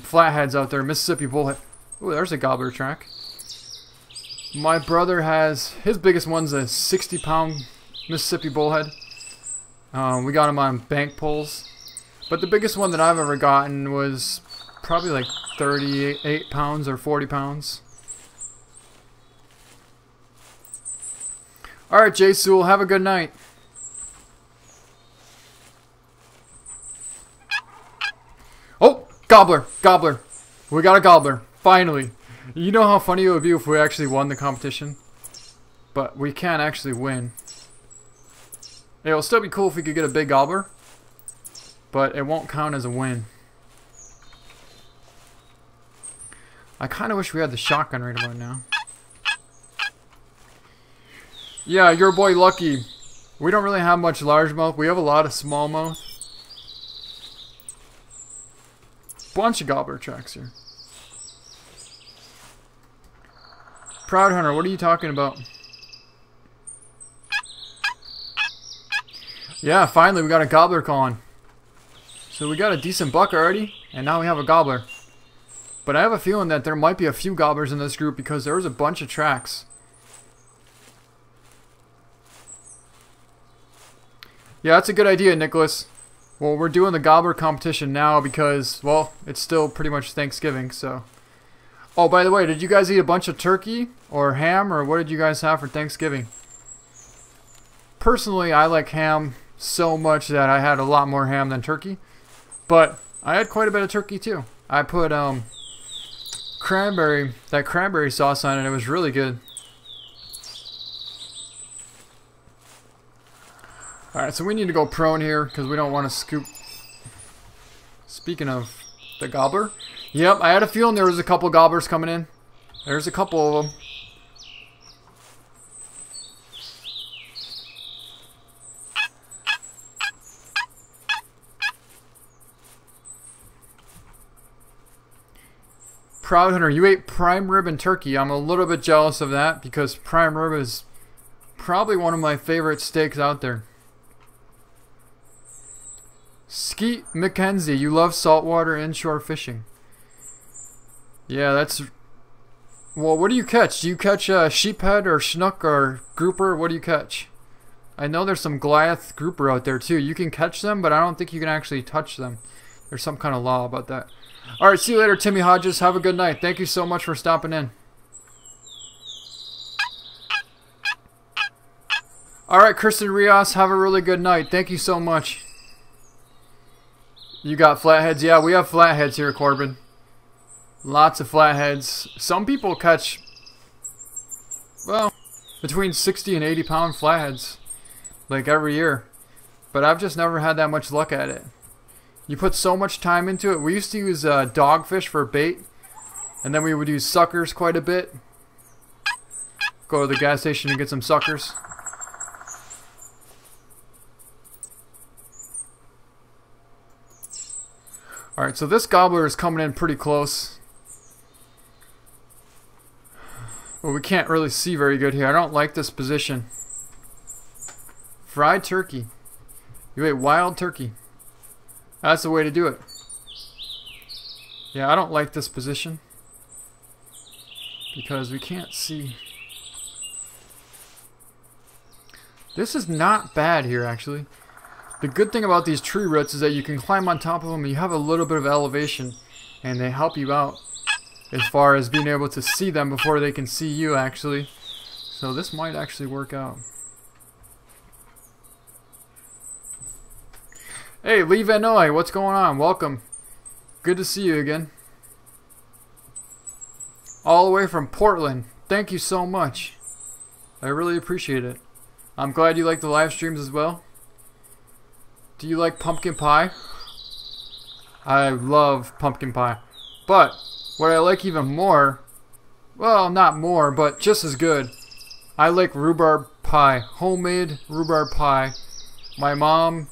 flatheads out there. Mississippi bullhead. Ooh, there's a gobbler track. My brother has, his biggest one's a 60-pound Mississippi bullhead. We got him on bank poles. But the biggest one that I've ever gotten was probably like 38 pounds or 40 pounds. Alright, Jay Sewell, have a good night. Gobbler! Gobbler! We got a gobbler. Finally! You know how funny it would be if we actually won the competition? But we can't actually win. It'll still be cool if we could get a big gobbler, but it won't count as a win. I kind of wish we had the shotgun right about now. Yeah, your boy Lucky. We don't really have much largemouth. We have a lot of smallmouth. Bunch of gobbler tracks here. Proud Hunter, what are you talking about? Yeah, finally we got a gobbler calling. So we got a decent buck already, and now we have a gobbler. But I have a feeling that there might be a few gobblers in this group because there was a bunch of tracks. Yeah, that's a good idea, Nicholas. Well, we're doing the gobbler competition now because, well, it's still pretty much Thanksgiving, so. Oh, by the way, did you guys eat a bunch of turkey or ham, or what did you guys have for Thanksgiving? Personally, I like ham so much that I had a lot more ham than turkey. But I had quite a bit of turkey too. I put, that cranberry sauce on it. It was really good. Alright, so we need to go prone here because we don't want to scoop. Speaking of the gobbler, yep, I had a feeling there was a couple gobblers coming in. There's a couple of them. Proud Hunter, you ate prime rib and turkey. I'm a little bit jealous of that because prime rib is probably one of my favorite steaks out there. Skeet McKenzie, you love saltwater inshore fishing. Yeah, that's... Well, what do you catch? Do you catch sheephead or snook or grouper? What do you catch? I know there's some Goliath grouper out there too. You can catch them, but I don't think you can actually touch them. There's some kind of law about that. Alright, see you later, Timmy Hodges. Have a good night. Thank you so much for stopping in. Alright, Kristen Rios, have a really good night. Thank you so much. You got flatheads? Yeah, we have flatheads here, Corbin. Lots of flatheads. Some people catch, well, between 60 and 80 pound flatheads, like every year. But I've just never had that much luck at it. You put so much time into it. We used to use dogfish for bait, and then we would use suckers quite a bit. Go to the gas station and get some suckers. Alright, so this gobbler is coming in pretty close. Well, we can't really see very good here. I don't like this position. Fried turkey. You ate wild turkey. That's the way to do it. Yeah, I don't like this position because we can't see. This is not bad here, actually. The good thing about these tree roots is that you can climb on top of them and you have a little bit of elevation, and they help you out as far as being able to see them before they can see you, actually. So this might actually work out. Hey, Lee Van Noy, what's going on? Welcome. Good to see you again. All the way from Portland. Thank you so much. I really appreciate it. I'm glad you like the live streams as well. Do you like pumpkin pie? I love pumpkin pie. But what I like even more, well, not more, but just as good, I like rhubarb pie. Homemade rhubarb pie. My mom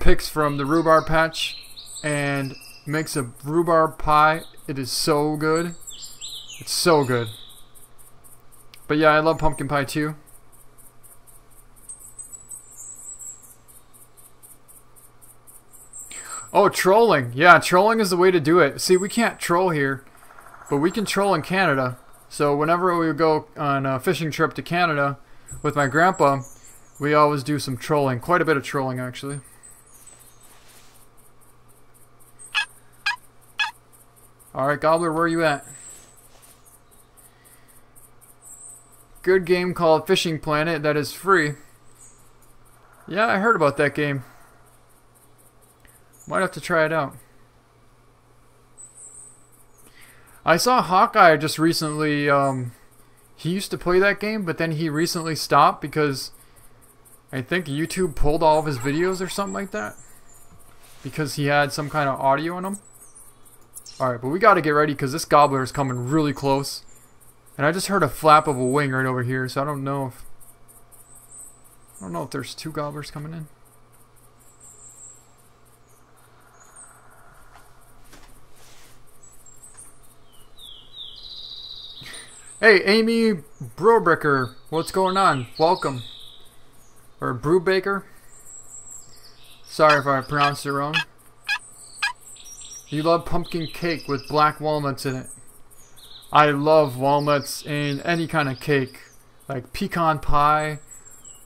picks from the rhubarb patch and makes a rhubarb pie. It is so good. It's so good. But yeah, I love pumpkin pie too. Oh, trolling. Yeah, trolling is the way to do it. See, we can't troll here, but we can troll in Canada. So whenever we go on a fishing trip to Canada with my grandpa, we always do some trolling. Quite a bit of trolling, actually. Alright, Gobbler, where are you at? Good game called Fishing Planet that is free. Yeah, I heard about that game. Might have to try it out. I saw Hawkeye just recently, he used to play that game, but then he recently stopped because I think YouTube pulled all of his videos or something like that, because he had some kind of audio in them. Alright, but we gotta get ready because this gobbler is coming really close. And I just heard a flap of a wing right over here, so I don't know if there's two gobblers coming in. Hey, Amy Brubaker, what's going on? Welcome. Or Brubaker. Sorry if I pronounced it wrong. You love pumpkin cake with black walnuts in it. I love walnuts in any kind of cake, like pecan pie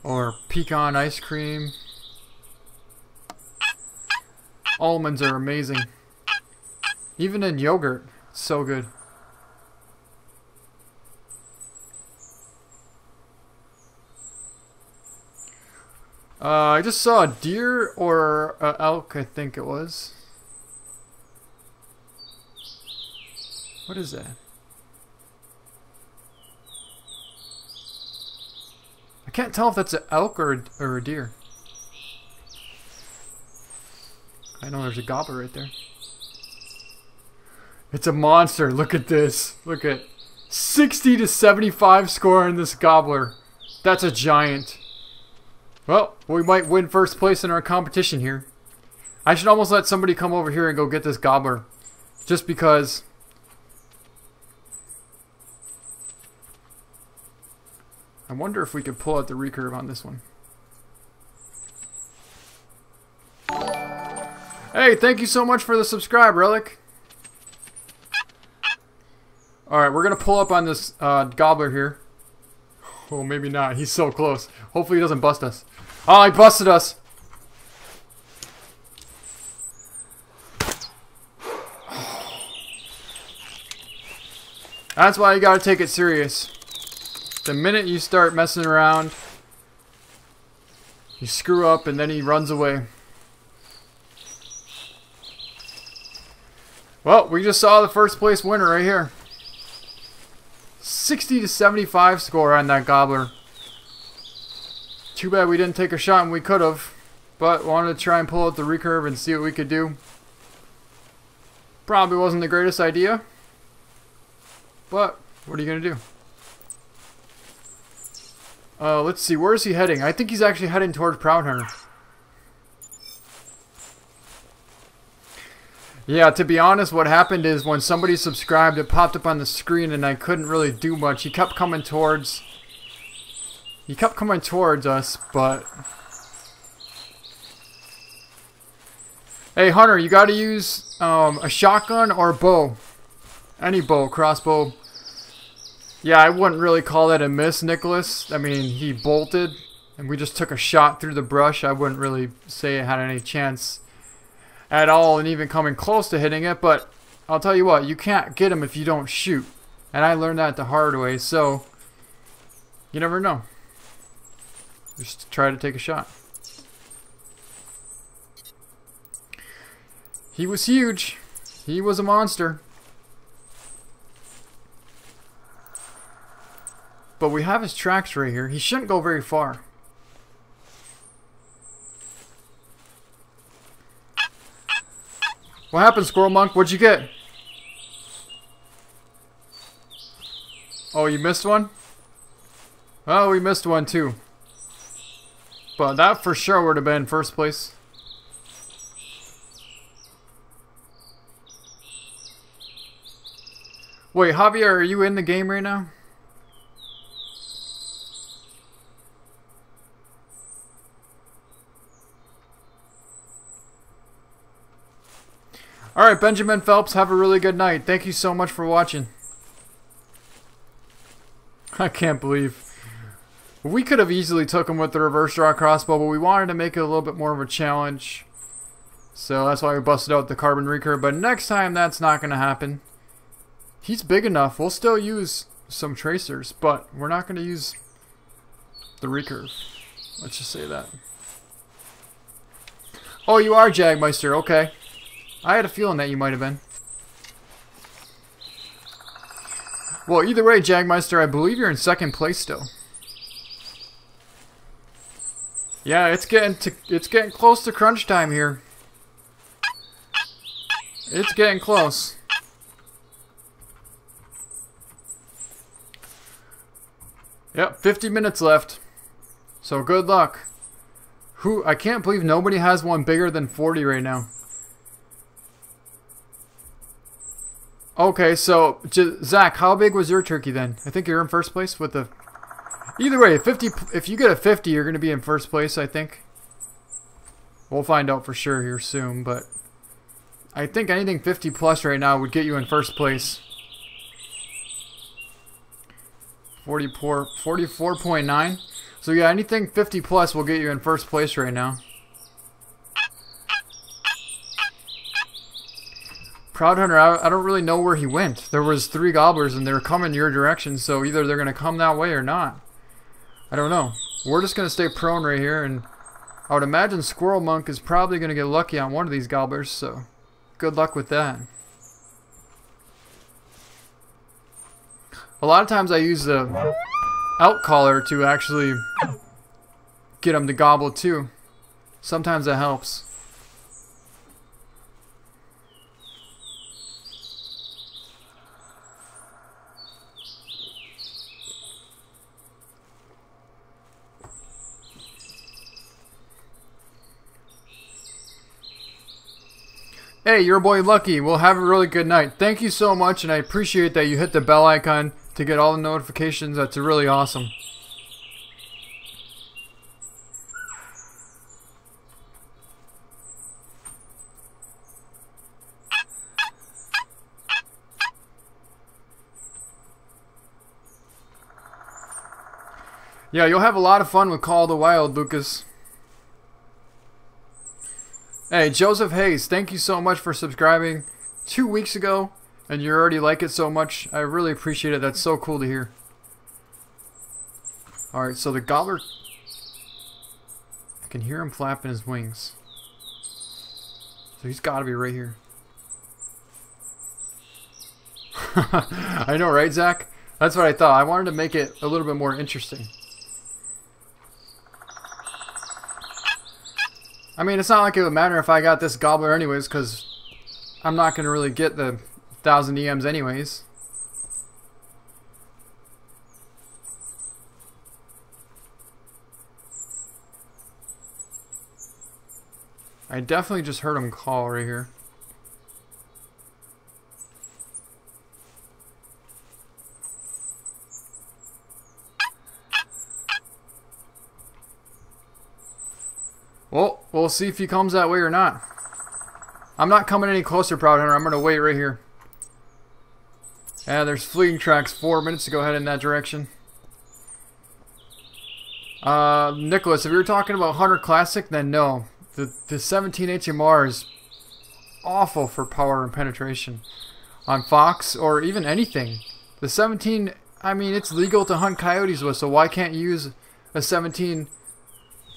or pecan ice cream. Almonds are amazing. Even in yogurt, it's so good. I just saw a deer or an elk, I think it was. What is that? I can't tell if that's an elk or a deer. I know there's a gobbler right there. It's a monster. Look at this. Look at 60 to 75 score in this gobbler. That's a giant. Well, we might win first place in our competition here. I should almost let somebody come over here and go get this gobbler. Just because. I wonder if we could pull out the recurve on this one. Hey, thank you so much for the subscribe, Relic. Alright, we're going to pull up on this gobbler here. Oh, maybe not. He's so close. Hopefully he doesn't bust us. Oh, he busted us! That's why you gotta take it serious. The minute you start messing around, you screw up and then he runs away. Well, we just saw the first place winner right here. 60 to 75 score on that gobbler. Too bad we didn't take a shot when we could have, but wanted to try and pull out the recurve and see what we could do. Probably wasn't the greatest idea, but what are you going to do? Let's see, where is he heading? I think he's actually heading towards Proud Hunter. Yeah, to be honest, what happened is when somebody subscribed, it popped up on the screen and I couldn't really do much. He kept coming towards us, but... Hey, Hunter, you gotta use a shotgun or a bow. Any bow, crossbow. Yeah, I wouldn't really call that a miss, Nicholas. I mean, he bolted, and we just took a shot through the brush. I wouldn't really say it had any chance at all, and even coming close to hitting it. But I'll tell you what, you can't get him if you don't shoot, and I learned that the hard way, so you never know. Just try to take a shot. He was huge. He was a monster. But we have his tracks right here. He shouldn't go very far. What happened, Squirrel Monk? What'd you get? Oh, you missed one? Oh, we missed one too. But that for sure would have been first place. Wait, Javier, are you in the game right now? Alright, Benjamin Phelps, have a really good night. Thank you so much for watching. I can't believe. We could have easily took him with the reverse draw crossbow, but we wanted to make it a little bit more of a challenge. So that's why we busted out the carbon recurve, but next time that's not going to happen. He's big enough. We'll still use some tracers, but we're not going to use the recurve. Let's just say that. Oh, you are Jagmeister. Okay. I had a feeling that you might have been. Well, either way, Jagmeister, I believe you're in second place still. Yeah, it's getting close to crunch time here. It's getting close. Yep, 50 minutes left. So good luck. Who? I can't believe nobody has one bigger than 40 right now. Okay, so Zach, how big was your turkey then? I think you're in first place with the. Either way, 50. If you get a 50, you're gonna be in first place, I think. We'll find out for sure here soon, but I think anything 50 plus right now would get you in first place. 44.9. So yeah, anything 50 plus will get you in first place right now. Proud Hunter, I don't really know where he went. There was 3 gobblers and they were coming your direction, so either they're gonna come that way or not. I don't know. We're just gonna stay prone right here, and I would imagine Squirrel Monk is probably gonna get lucky on one of these gobblers, so good luck with that. A lot of times I use the outcaller to actually get them to gobble too. Sometimes that helps. Hey, your boy Lucky. We'll have a really good night. Thank you so much, and I appreciate that you hit the bell icon to get all the notifications. That's really awesome. Yeah, you'll have a lot of fun with Call of the Wild, Lucas. Hey, Joseph Hayes, thank you so much for subscribing 2 weeks ago, and you already like it so much. I really appreciate it. That's so cool to hear. Alright, so the gobbler, I can hear him flapping his wings. So he's got to be right here. I know, right, Zach? That's what I thought. I wanted to make it a little bit more interesting. I mean, it's not like it would matter if I got this gobbler anyways, because I'm not going to really get the 1,000 EMs anyways. I definitely just heard him call right here. Well, we'll see if he comes that way or not. I'm not coming any closer, Proud Hunter. I'm going to wait right here. Yeah, there's fleeing tracks 4 minutes to go ahead in that direction. Nicholas, if you were talking about Hunter Classic, then no. The 17 HMR is awful for power and penetration on Fox or even anything. The 17, I mean, it's legal to hunt coyotes with, so why can't you use a 17...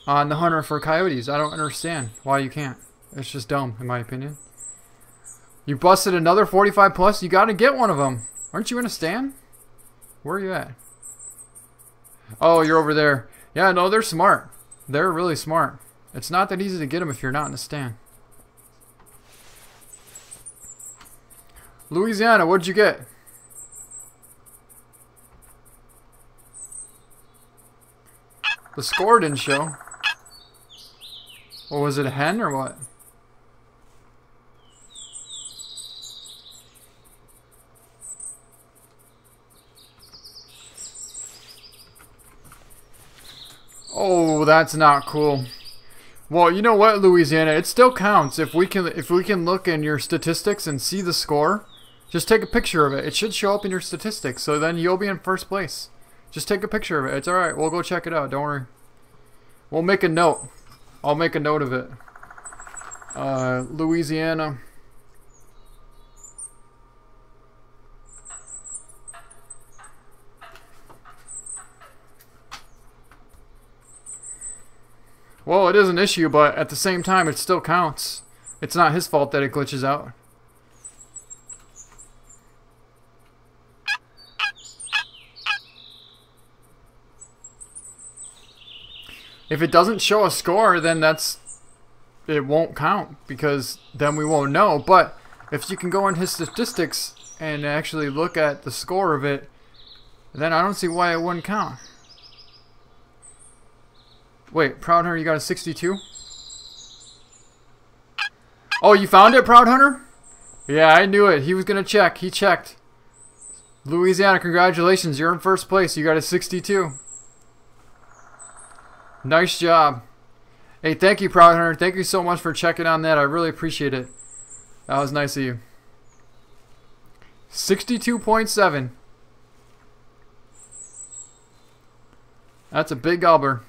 on the hunter for coyotes? I don't understand why you can't. It's just dumb, in my opinion. You busted another 45 plus. You gotta get one of them. Aren't you in a stand? Where are you at? Oh, you're over there. Yeah, no, they're smart. They're really smart. It's not that easy to get them if you're not in a stand. Louisiana, what'd you get? The score didn't show. Well, was it a hen or what? Oh, that's not cool. Well, you know what, Louisiana, it still counts. If we can look in your statistics and see the score, just take a picture of it. It should show up in your statistics, so then you'll be in first place. Just take a picture of it. It's alright. We'll go check it out. Don't worry. We'll make a note. I'll make a note of it. Louisiana. Well, it is an issue, but at the same time, it still counts. It's not his fault that it glitches out. If it doesn't show a score, then it won't count, because then we won't know. But if you can go in his statistics and actually look at the score of it, then I don't see why it wouldn't count. Wait, Proud Hunter, you got a 62? Oh, you found it, Proud Hunter? Yeah, I knew it. He was going to check. He checked. Louisiana, congratulations. You're in first place. You got a 62. Nice job. Hey, thank you, Proud Hunter. Thank you so much for checking on that. I really appreciate it. That was nice of you. 62.7. That's a big gobber.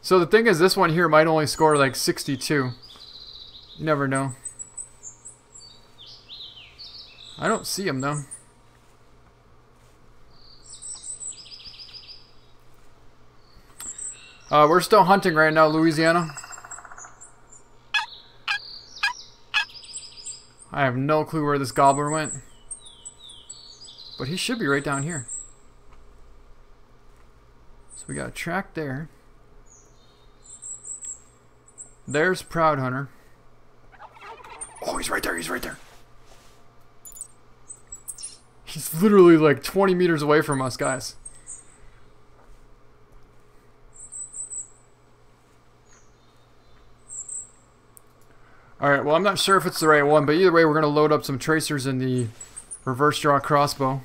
So the thing is, this one here might only score like 62. You never know. I don't see him though. We're still hunting right now, Louisiana. I have no clue where this gobbler went. But he should be right down here. So we got a track there. There's Proud Hunter. Oh, he's right there, he's right there. He's literally like 20 meters away from us, guys. Alright, well, I'm not sure if it's the right one, but either way, we're going to load up some tracers in the reverse draw crossbow.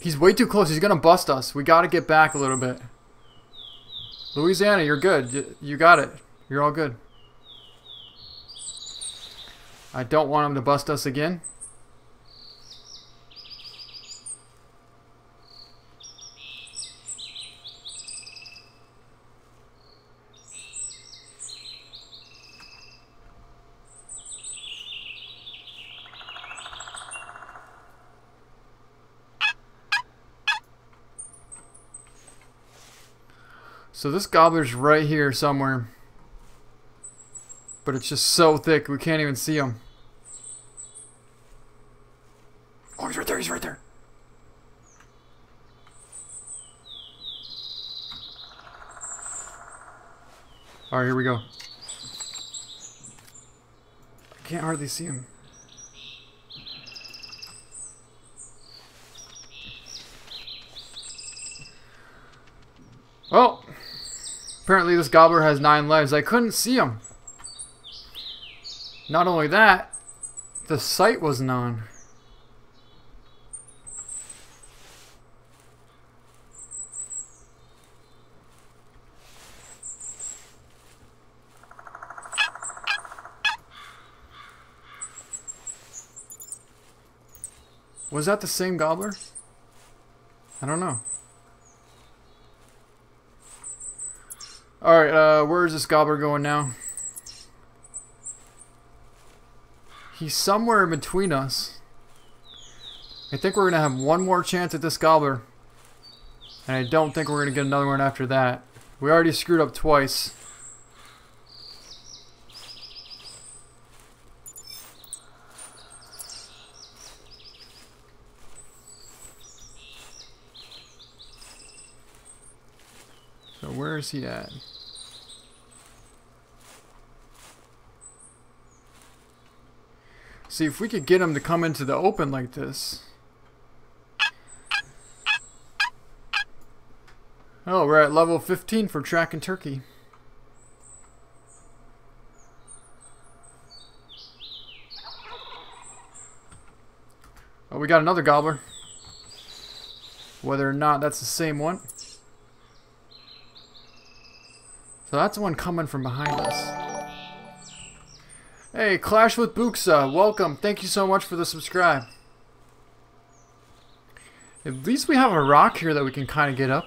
He's way too close. He's going to bust us. We got to get back a little bit. Louisiana, you're good. You got it. You're all good. I don't want him to bust us again. So this gobbler's right here somewhere, but it's just so thick we can't even see him. Oh, he's right there, he's right there. Alright, here we go. I can't hardly see him. Well, apparently this gobbler has 9 lives. I couldn't see him. Not only that, the sight wasn't on. Was that the same gobbler? I don't know. Alright, where's this gobbler going now? He's somewhere in between us. I think we're going to have one more chance at this gobbler. And I don't think we're going to get another one after that. We already screwed up twice. So where is he at? See, if we could get him to come into the open like this. Oh, we're at level 15 for tracking turkey. Oh, we got another gobbler. Whether or not that's the same one. So that's one coming from behind us. Hey, Clash with Buxa, welcome. Thank you so much for the subscribe. At least we have a rock here that we can kind of get up.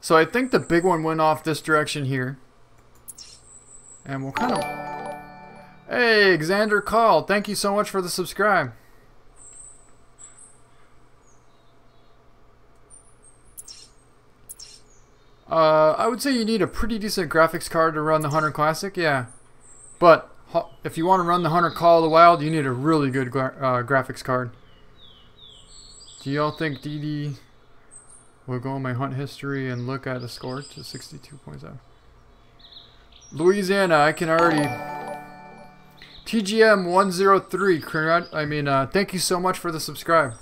So I think the big one went off this direction here. And we'll kind of... Hey, Xander Call, thank you so much for the subscribe. I would say you need a pretty decent graphics card to run the Hunter Classic, yeah. But if you want to run the Hunter Call of the Wild, you need a really good graphics card. Do y'all think DD will go on my hunt history and look at the score to 62.7? Louisiana, I can already... TGM 103, thank you so much for the subscribe.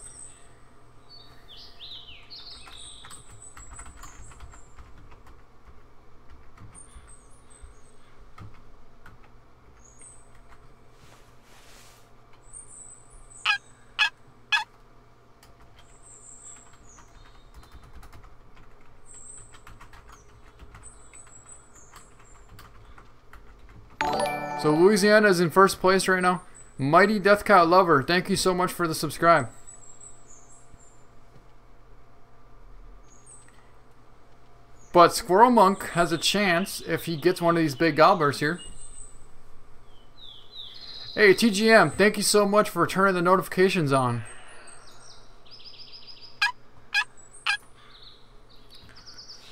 So Louisiana is in first place right now. Mighty Death Cat Lover, thank you so much for the subscribe. But Squirrel Monk has a chance if he gets one of these big gobblers here. Hey TGM, thank you so much for turning the notifications on.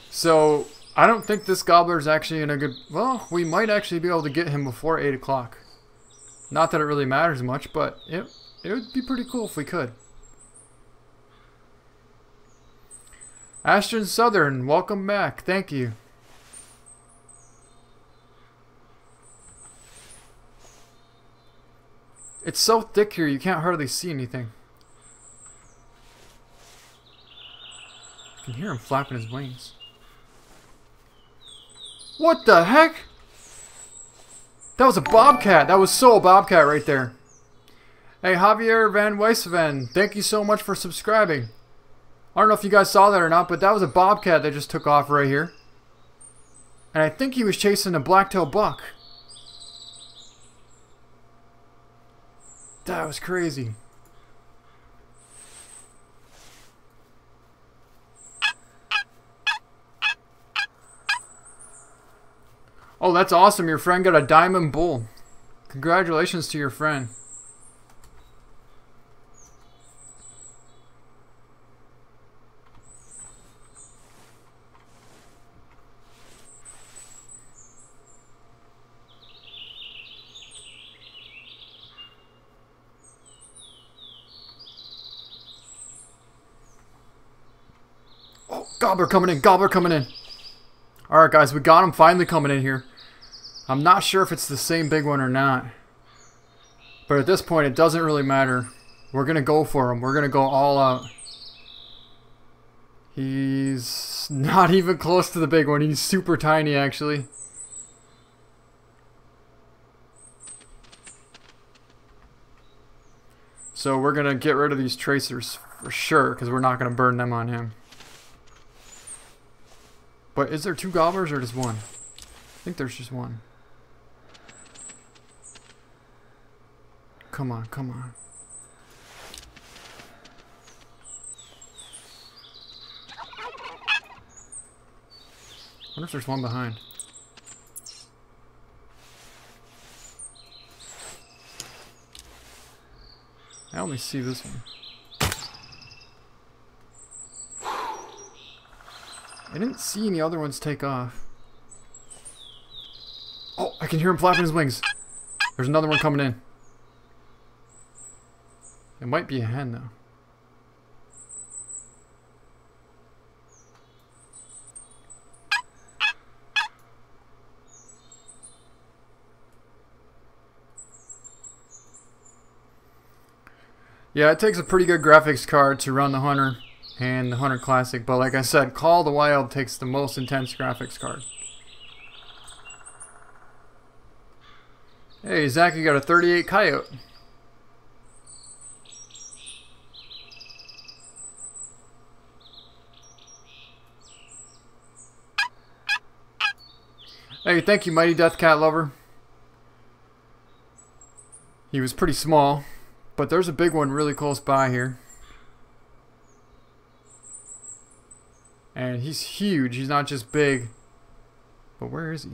So I don't think this gobbler is actually in a good... Well, we might actually be able to get him before 8 o'clock. Not that it really matters much, but it would be pretty cool if we could. Ashton Southern, welcome back. Thank you. It's so thick here, you can't hardly see anything. You can hear him flapping his wings. What the heck? That was a bobcat. That was so a bobcat right there. Hey, Javier Van Weisven, thank you so much for subscribing. I don't know if you guys saw that or not, but that was a bobcat that just took off right here. And I think he was chasing a black-tail buck. That was crazy. Oh, that's awesome. Your friend got a diamond bull. Congratulations to your friend. Oh, gobbler coming in. Gobbler coming in. Alright, guys. We got him finally coming in here. I'm not sure if it's the same big one or not, but at this point it doesn't really matter. We're gonna go for him. We're gonna go all out. He's not even close to the big one. He's super tiny actually. So we're gonna get rid of these tracers for sure, because we're not gonna burn them on him. But is there two gobblers or just one? I think there's just one. Come on, come on. I wonder if there's one behind. I only see this one. I didn't see any other ones take off. Oh, I can hear him flapping his wings. There's another one coming in. It might be a hen, though. Yeah, it takes a pretty good graphics card to run the Hunter and the Hunter Classic, but like I said, Call of the Wild takes the most intense graphics card. Hey, Zach, you got a 38 coyote. Hey, thank you, Mighty Death Cat Lover. He was pretty small, but there's a big one really close by here. And he's huge. He's not just big. But where is he?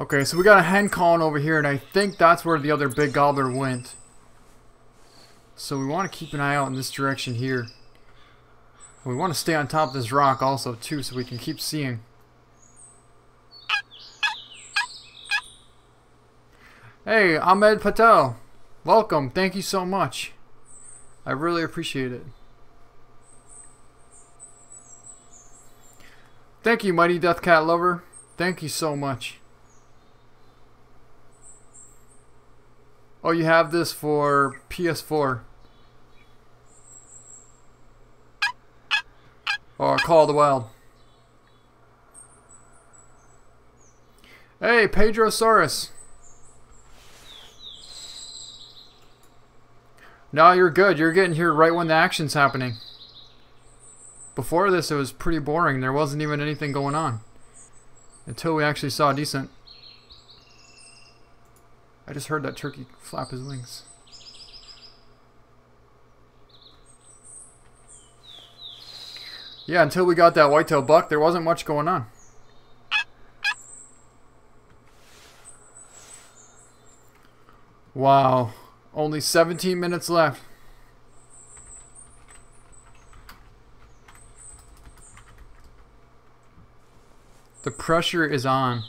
Okay, so we got a hen calling over here, and I think that's where the other big gobbler went. So we want to keep an eye out in this direction here. We want to stay on top of this rock also, too, so we can keep seeing. Hey, Ahmed Patel. Welcome. Thank you so much. I really appreciate it. Thank you, Mighty Death Cat Lover. Thank you so much. Oh, you have this for PS4. Or Call of the Wild. Hey, Pedro Saurus. No, you're good. You're getting here right when the action's happening. Before this, it was pretty boring. There wasn't even anything going on. Until we actually saw decent. I just heard that turkey flap his wings. Yeah, until we got that whitetail buck, there wasn't much going on. Wow. Only 17 minutes left. The pressure is on.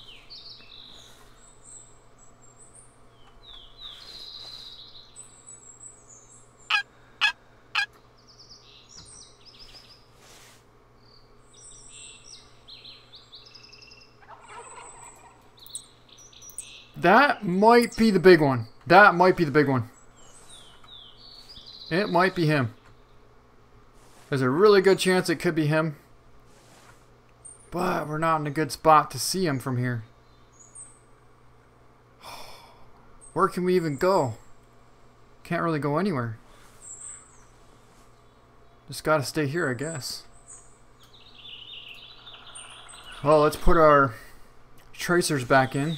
That might be the big one. That might be the big one. It might be him. There's a really good chance it could be him. But we're not in a good spot to see him from here. Where can we even go? Can't really go anywhere. Just gotta stay here, I guess. Well, let's put our tracers back in.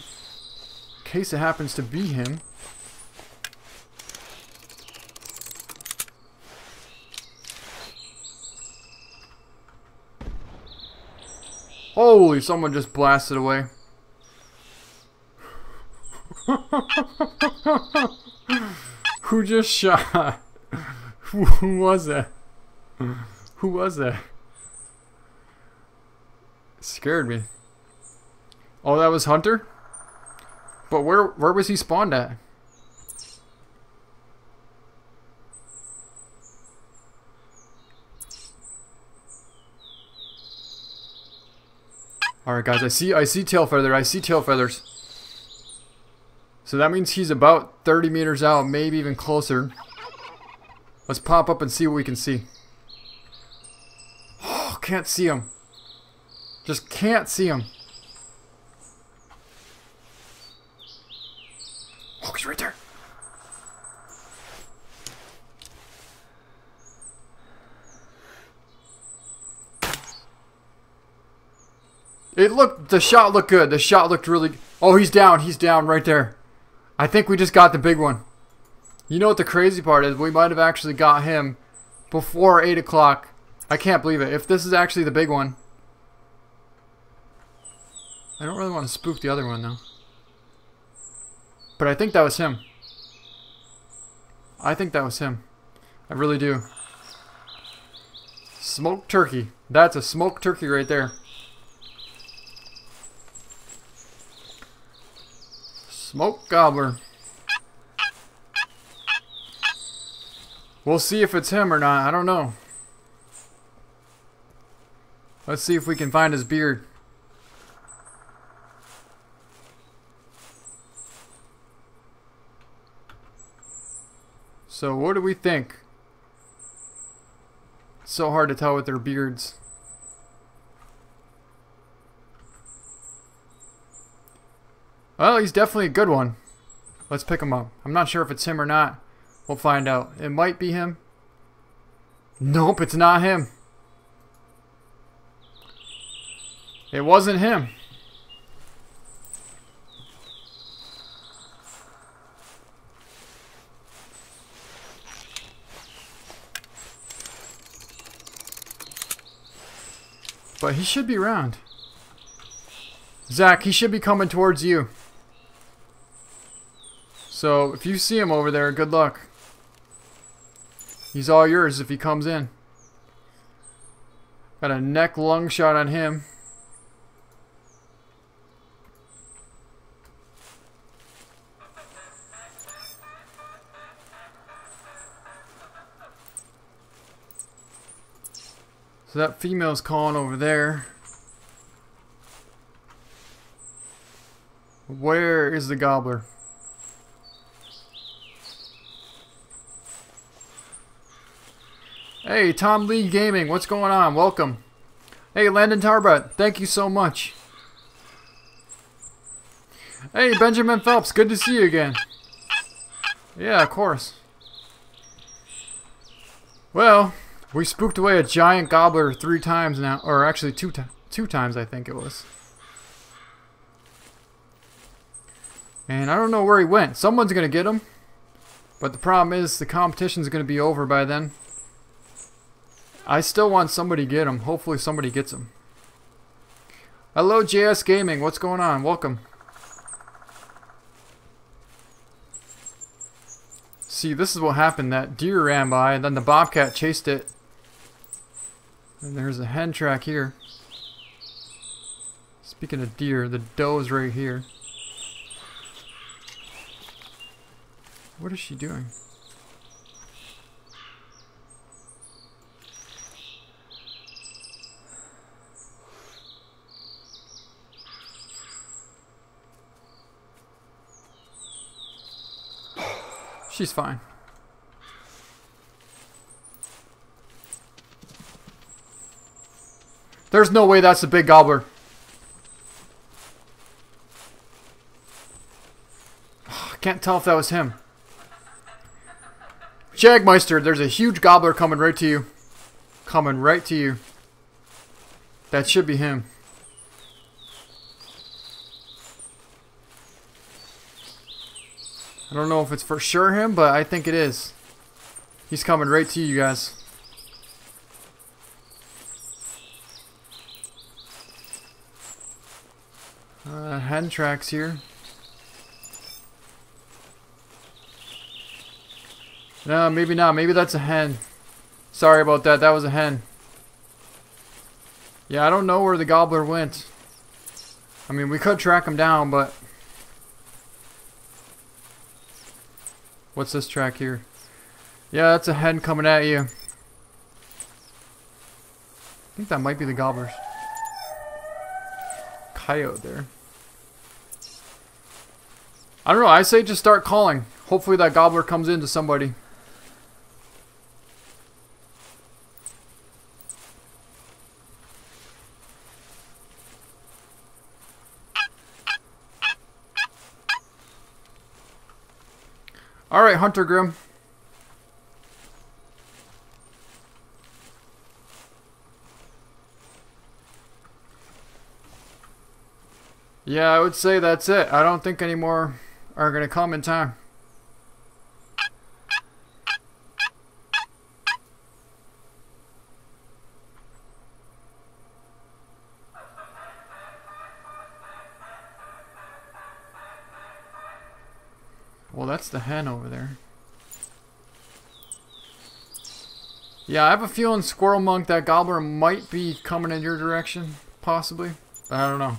In case it happens to be him. Holy, someone just blasted away. Who just shot? Who was that? Who was that? It scared me. Oh, that was Hunter? But where was he spawned at? Alright guys, I see tail feather, I see tail feathers. So that means he's about 30 meters out, maybe even closer. Let's pop up and see what we can see. Oh, can't see him. Just can't see him. Oh, he's right there. The shot looked good. The shot looked really. Oh, he's down right there. I think we just got the big one. You know what the crazy part is? We might have actually got him before 8 o'clock. I can't believe it. If this is actually the big one. I don't really want to spook the other one though. But I think that was him. I think that was him. I really do. Smoked turkey. That's a smoked turkey right there. Smoked gobbler. We'll see if it's him or not. I don't know. Let's see if we can find his beard. So what do we think? It's so hard to tell with their beards. Well, he's definitely a good one. Let's pick him up. I'm not sure if it's him or not. We'll find out. It might be him. Nope, it's not him. It wasn't him. But he should be around. Zach, he should be coming towards you. So if you see him over there, good luck. He's all yours if he comes in. Got a neck lung shot on him. So that female's calling over there. Where is the gobbler? Hey, Tom Lee Gaming, what's going on? Welcome. Hey, Landon Tarbutt, thank you so much. Hey, Benjamin Phelps, good to see you again. Yeah, of course. Well, we spooked away a giant gobbler 3 times now, or actually two times I think it was. And I don't know where he went. Someone's gonna get him, but the problem is the competition's gonna be over by then. I still want somebody to get him. Hopefully somebody gets him. Hello, JS Gaming. What's going on? Welcome. See, this is what happened. That deer ran by, and then the bobcat chased it. And there's a hen track here. Speaking of deer, the doe's right here. What is she doing? She's fine. There's no way that's a big gobbler. Can't tell if that was him. Jagmeister, there's a huge gobbler coming right to you. Coming right to you. That should be him. I don't know if it's for sure him, but I think it is. He's coming right to you guys. Hen tracks here. No, maybe not. Maybe that's a hen. Sorry about that. That was a hen. Yeah, I don't know where the gobbler went. I mean, we could track him down, but... What's this track here? Yeah, that's a hen coming at you. I think that might be the gobblers. Coyote there. I don't know. I say just start calling. Hopefully that gobbler comes into somebody. All right, Hunter Grimm. Yeah, I would say that's it. I don't think any more are going to come in time. Well, that's the hen over there. Yeah, I have a feeling, Squirrel Monk, that gobbler might be coming in your direction, possibly. But I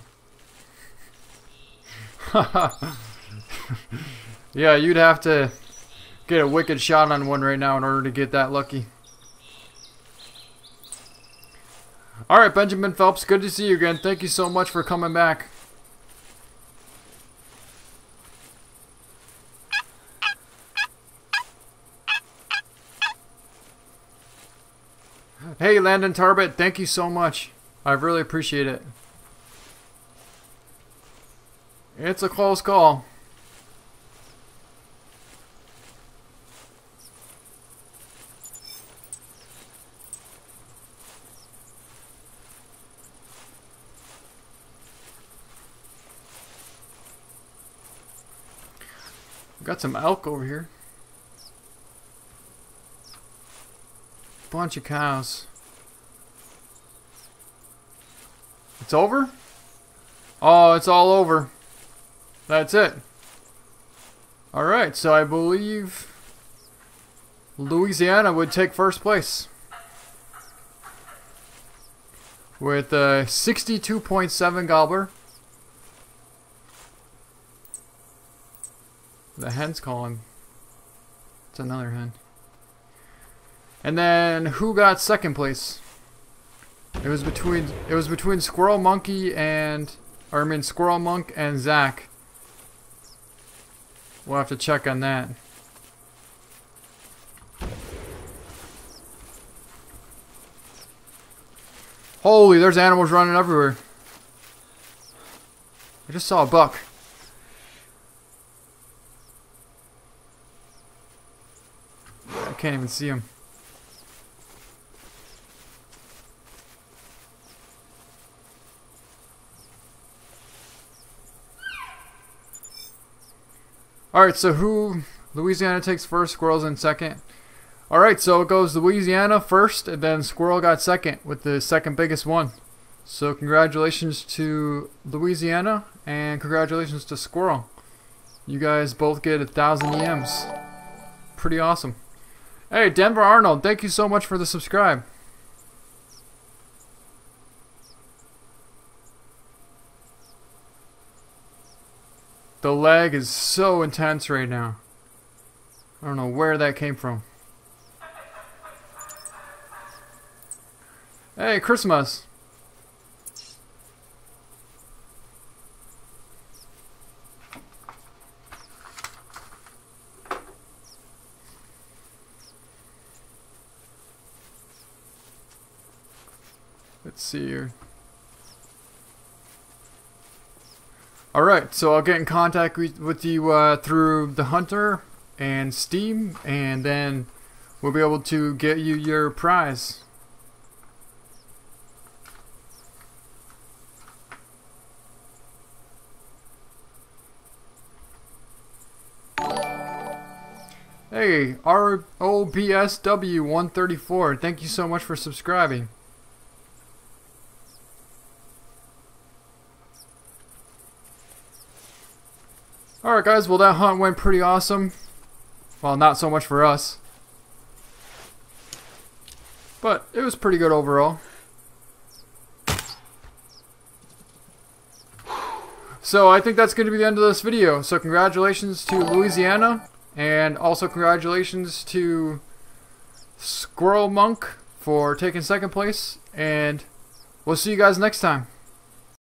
don't know. Yeah, you'd have to get a wicked shot on one right now in order to get that lucky. Alright, Benjamin Phelps, good to see you again. Thank you so much for coming back. Hey, Landon Tarbutt, thank you so much. I really appreciate it. It's a close call. We've got some elk over here. Bunch of cows. It's over? Oh, it's all over. That's it. Alright, so I believe Louisiana would take first place with 62.7 gobbler. The hen's calling. It's another hen. And then who got second place? It was between Squirrel Monkey and Squirrel Monk and Zach. We'll have to check on that. Holy, there's animals running everywhere. I just saw a buck. I can't even see him. Alright, so who? Louisiana takes first, Squirrel's in second. Alright, so it goes Louisiana first, and then Squirrel got second with the second biggest one. So congratulations to Louisiana, and congratulations to Squirrel. You guys both get 1,000 EMs. Pretty awesome. Hey, Denver Arnold, thank you so much for the subscribe. The lag is so intense right now. I don't know where that came from. Hey, Christmas. Let's see here. Alright, so I'll get in contact with you through the Hunter and Steam, and then we'll be able to get you your prize. Hey, ROBSW134, thank you so much for subscribing. Alright guys, well that hunt went pretty awesome. Well, not so much for us, but it was pretty good overall. So I think that's going to be the end of this video. So congratulations to Louisiana, and also congratulations to Squirrel Monk for taking second place, and we'll see you guys next time.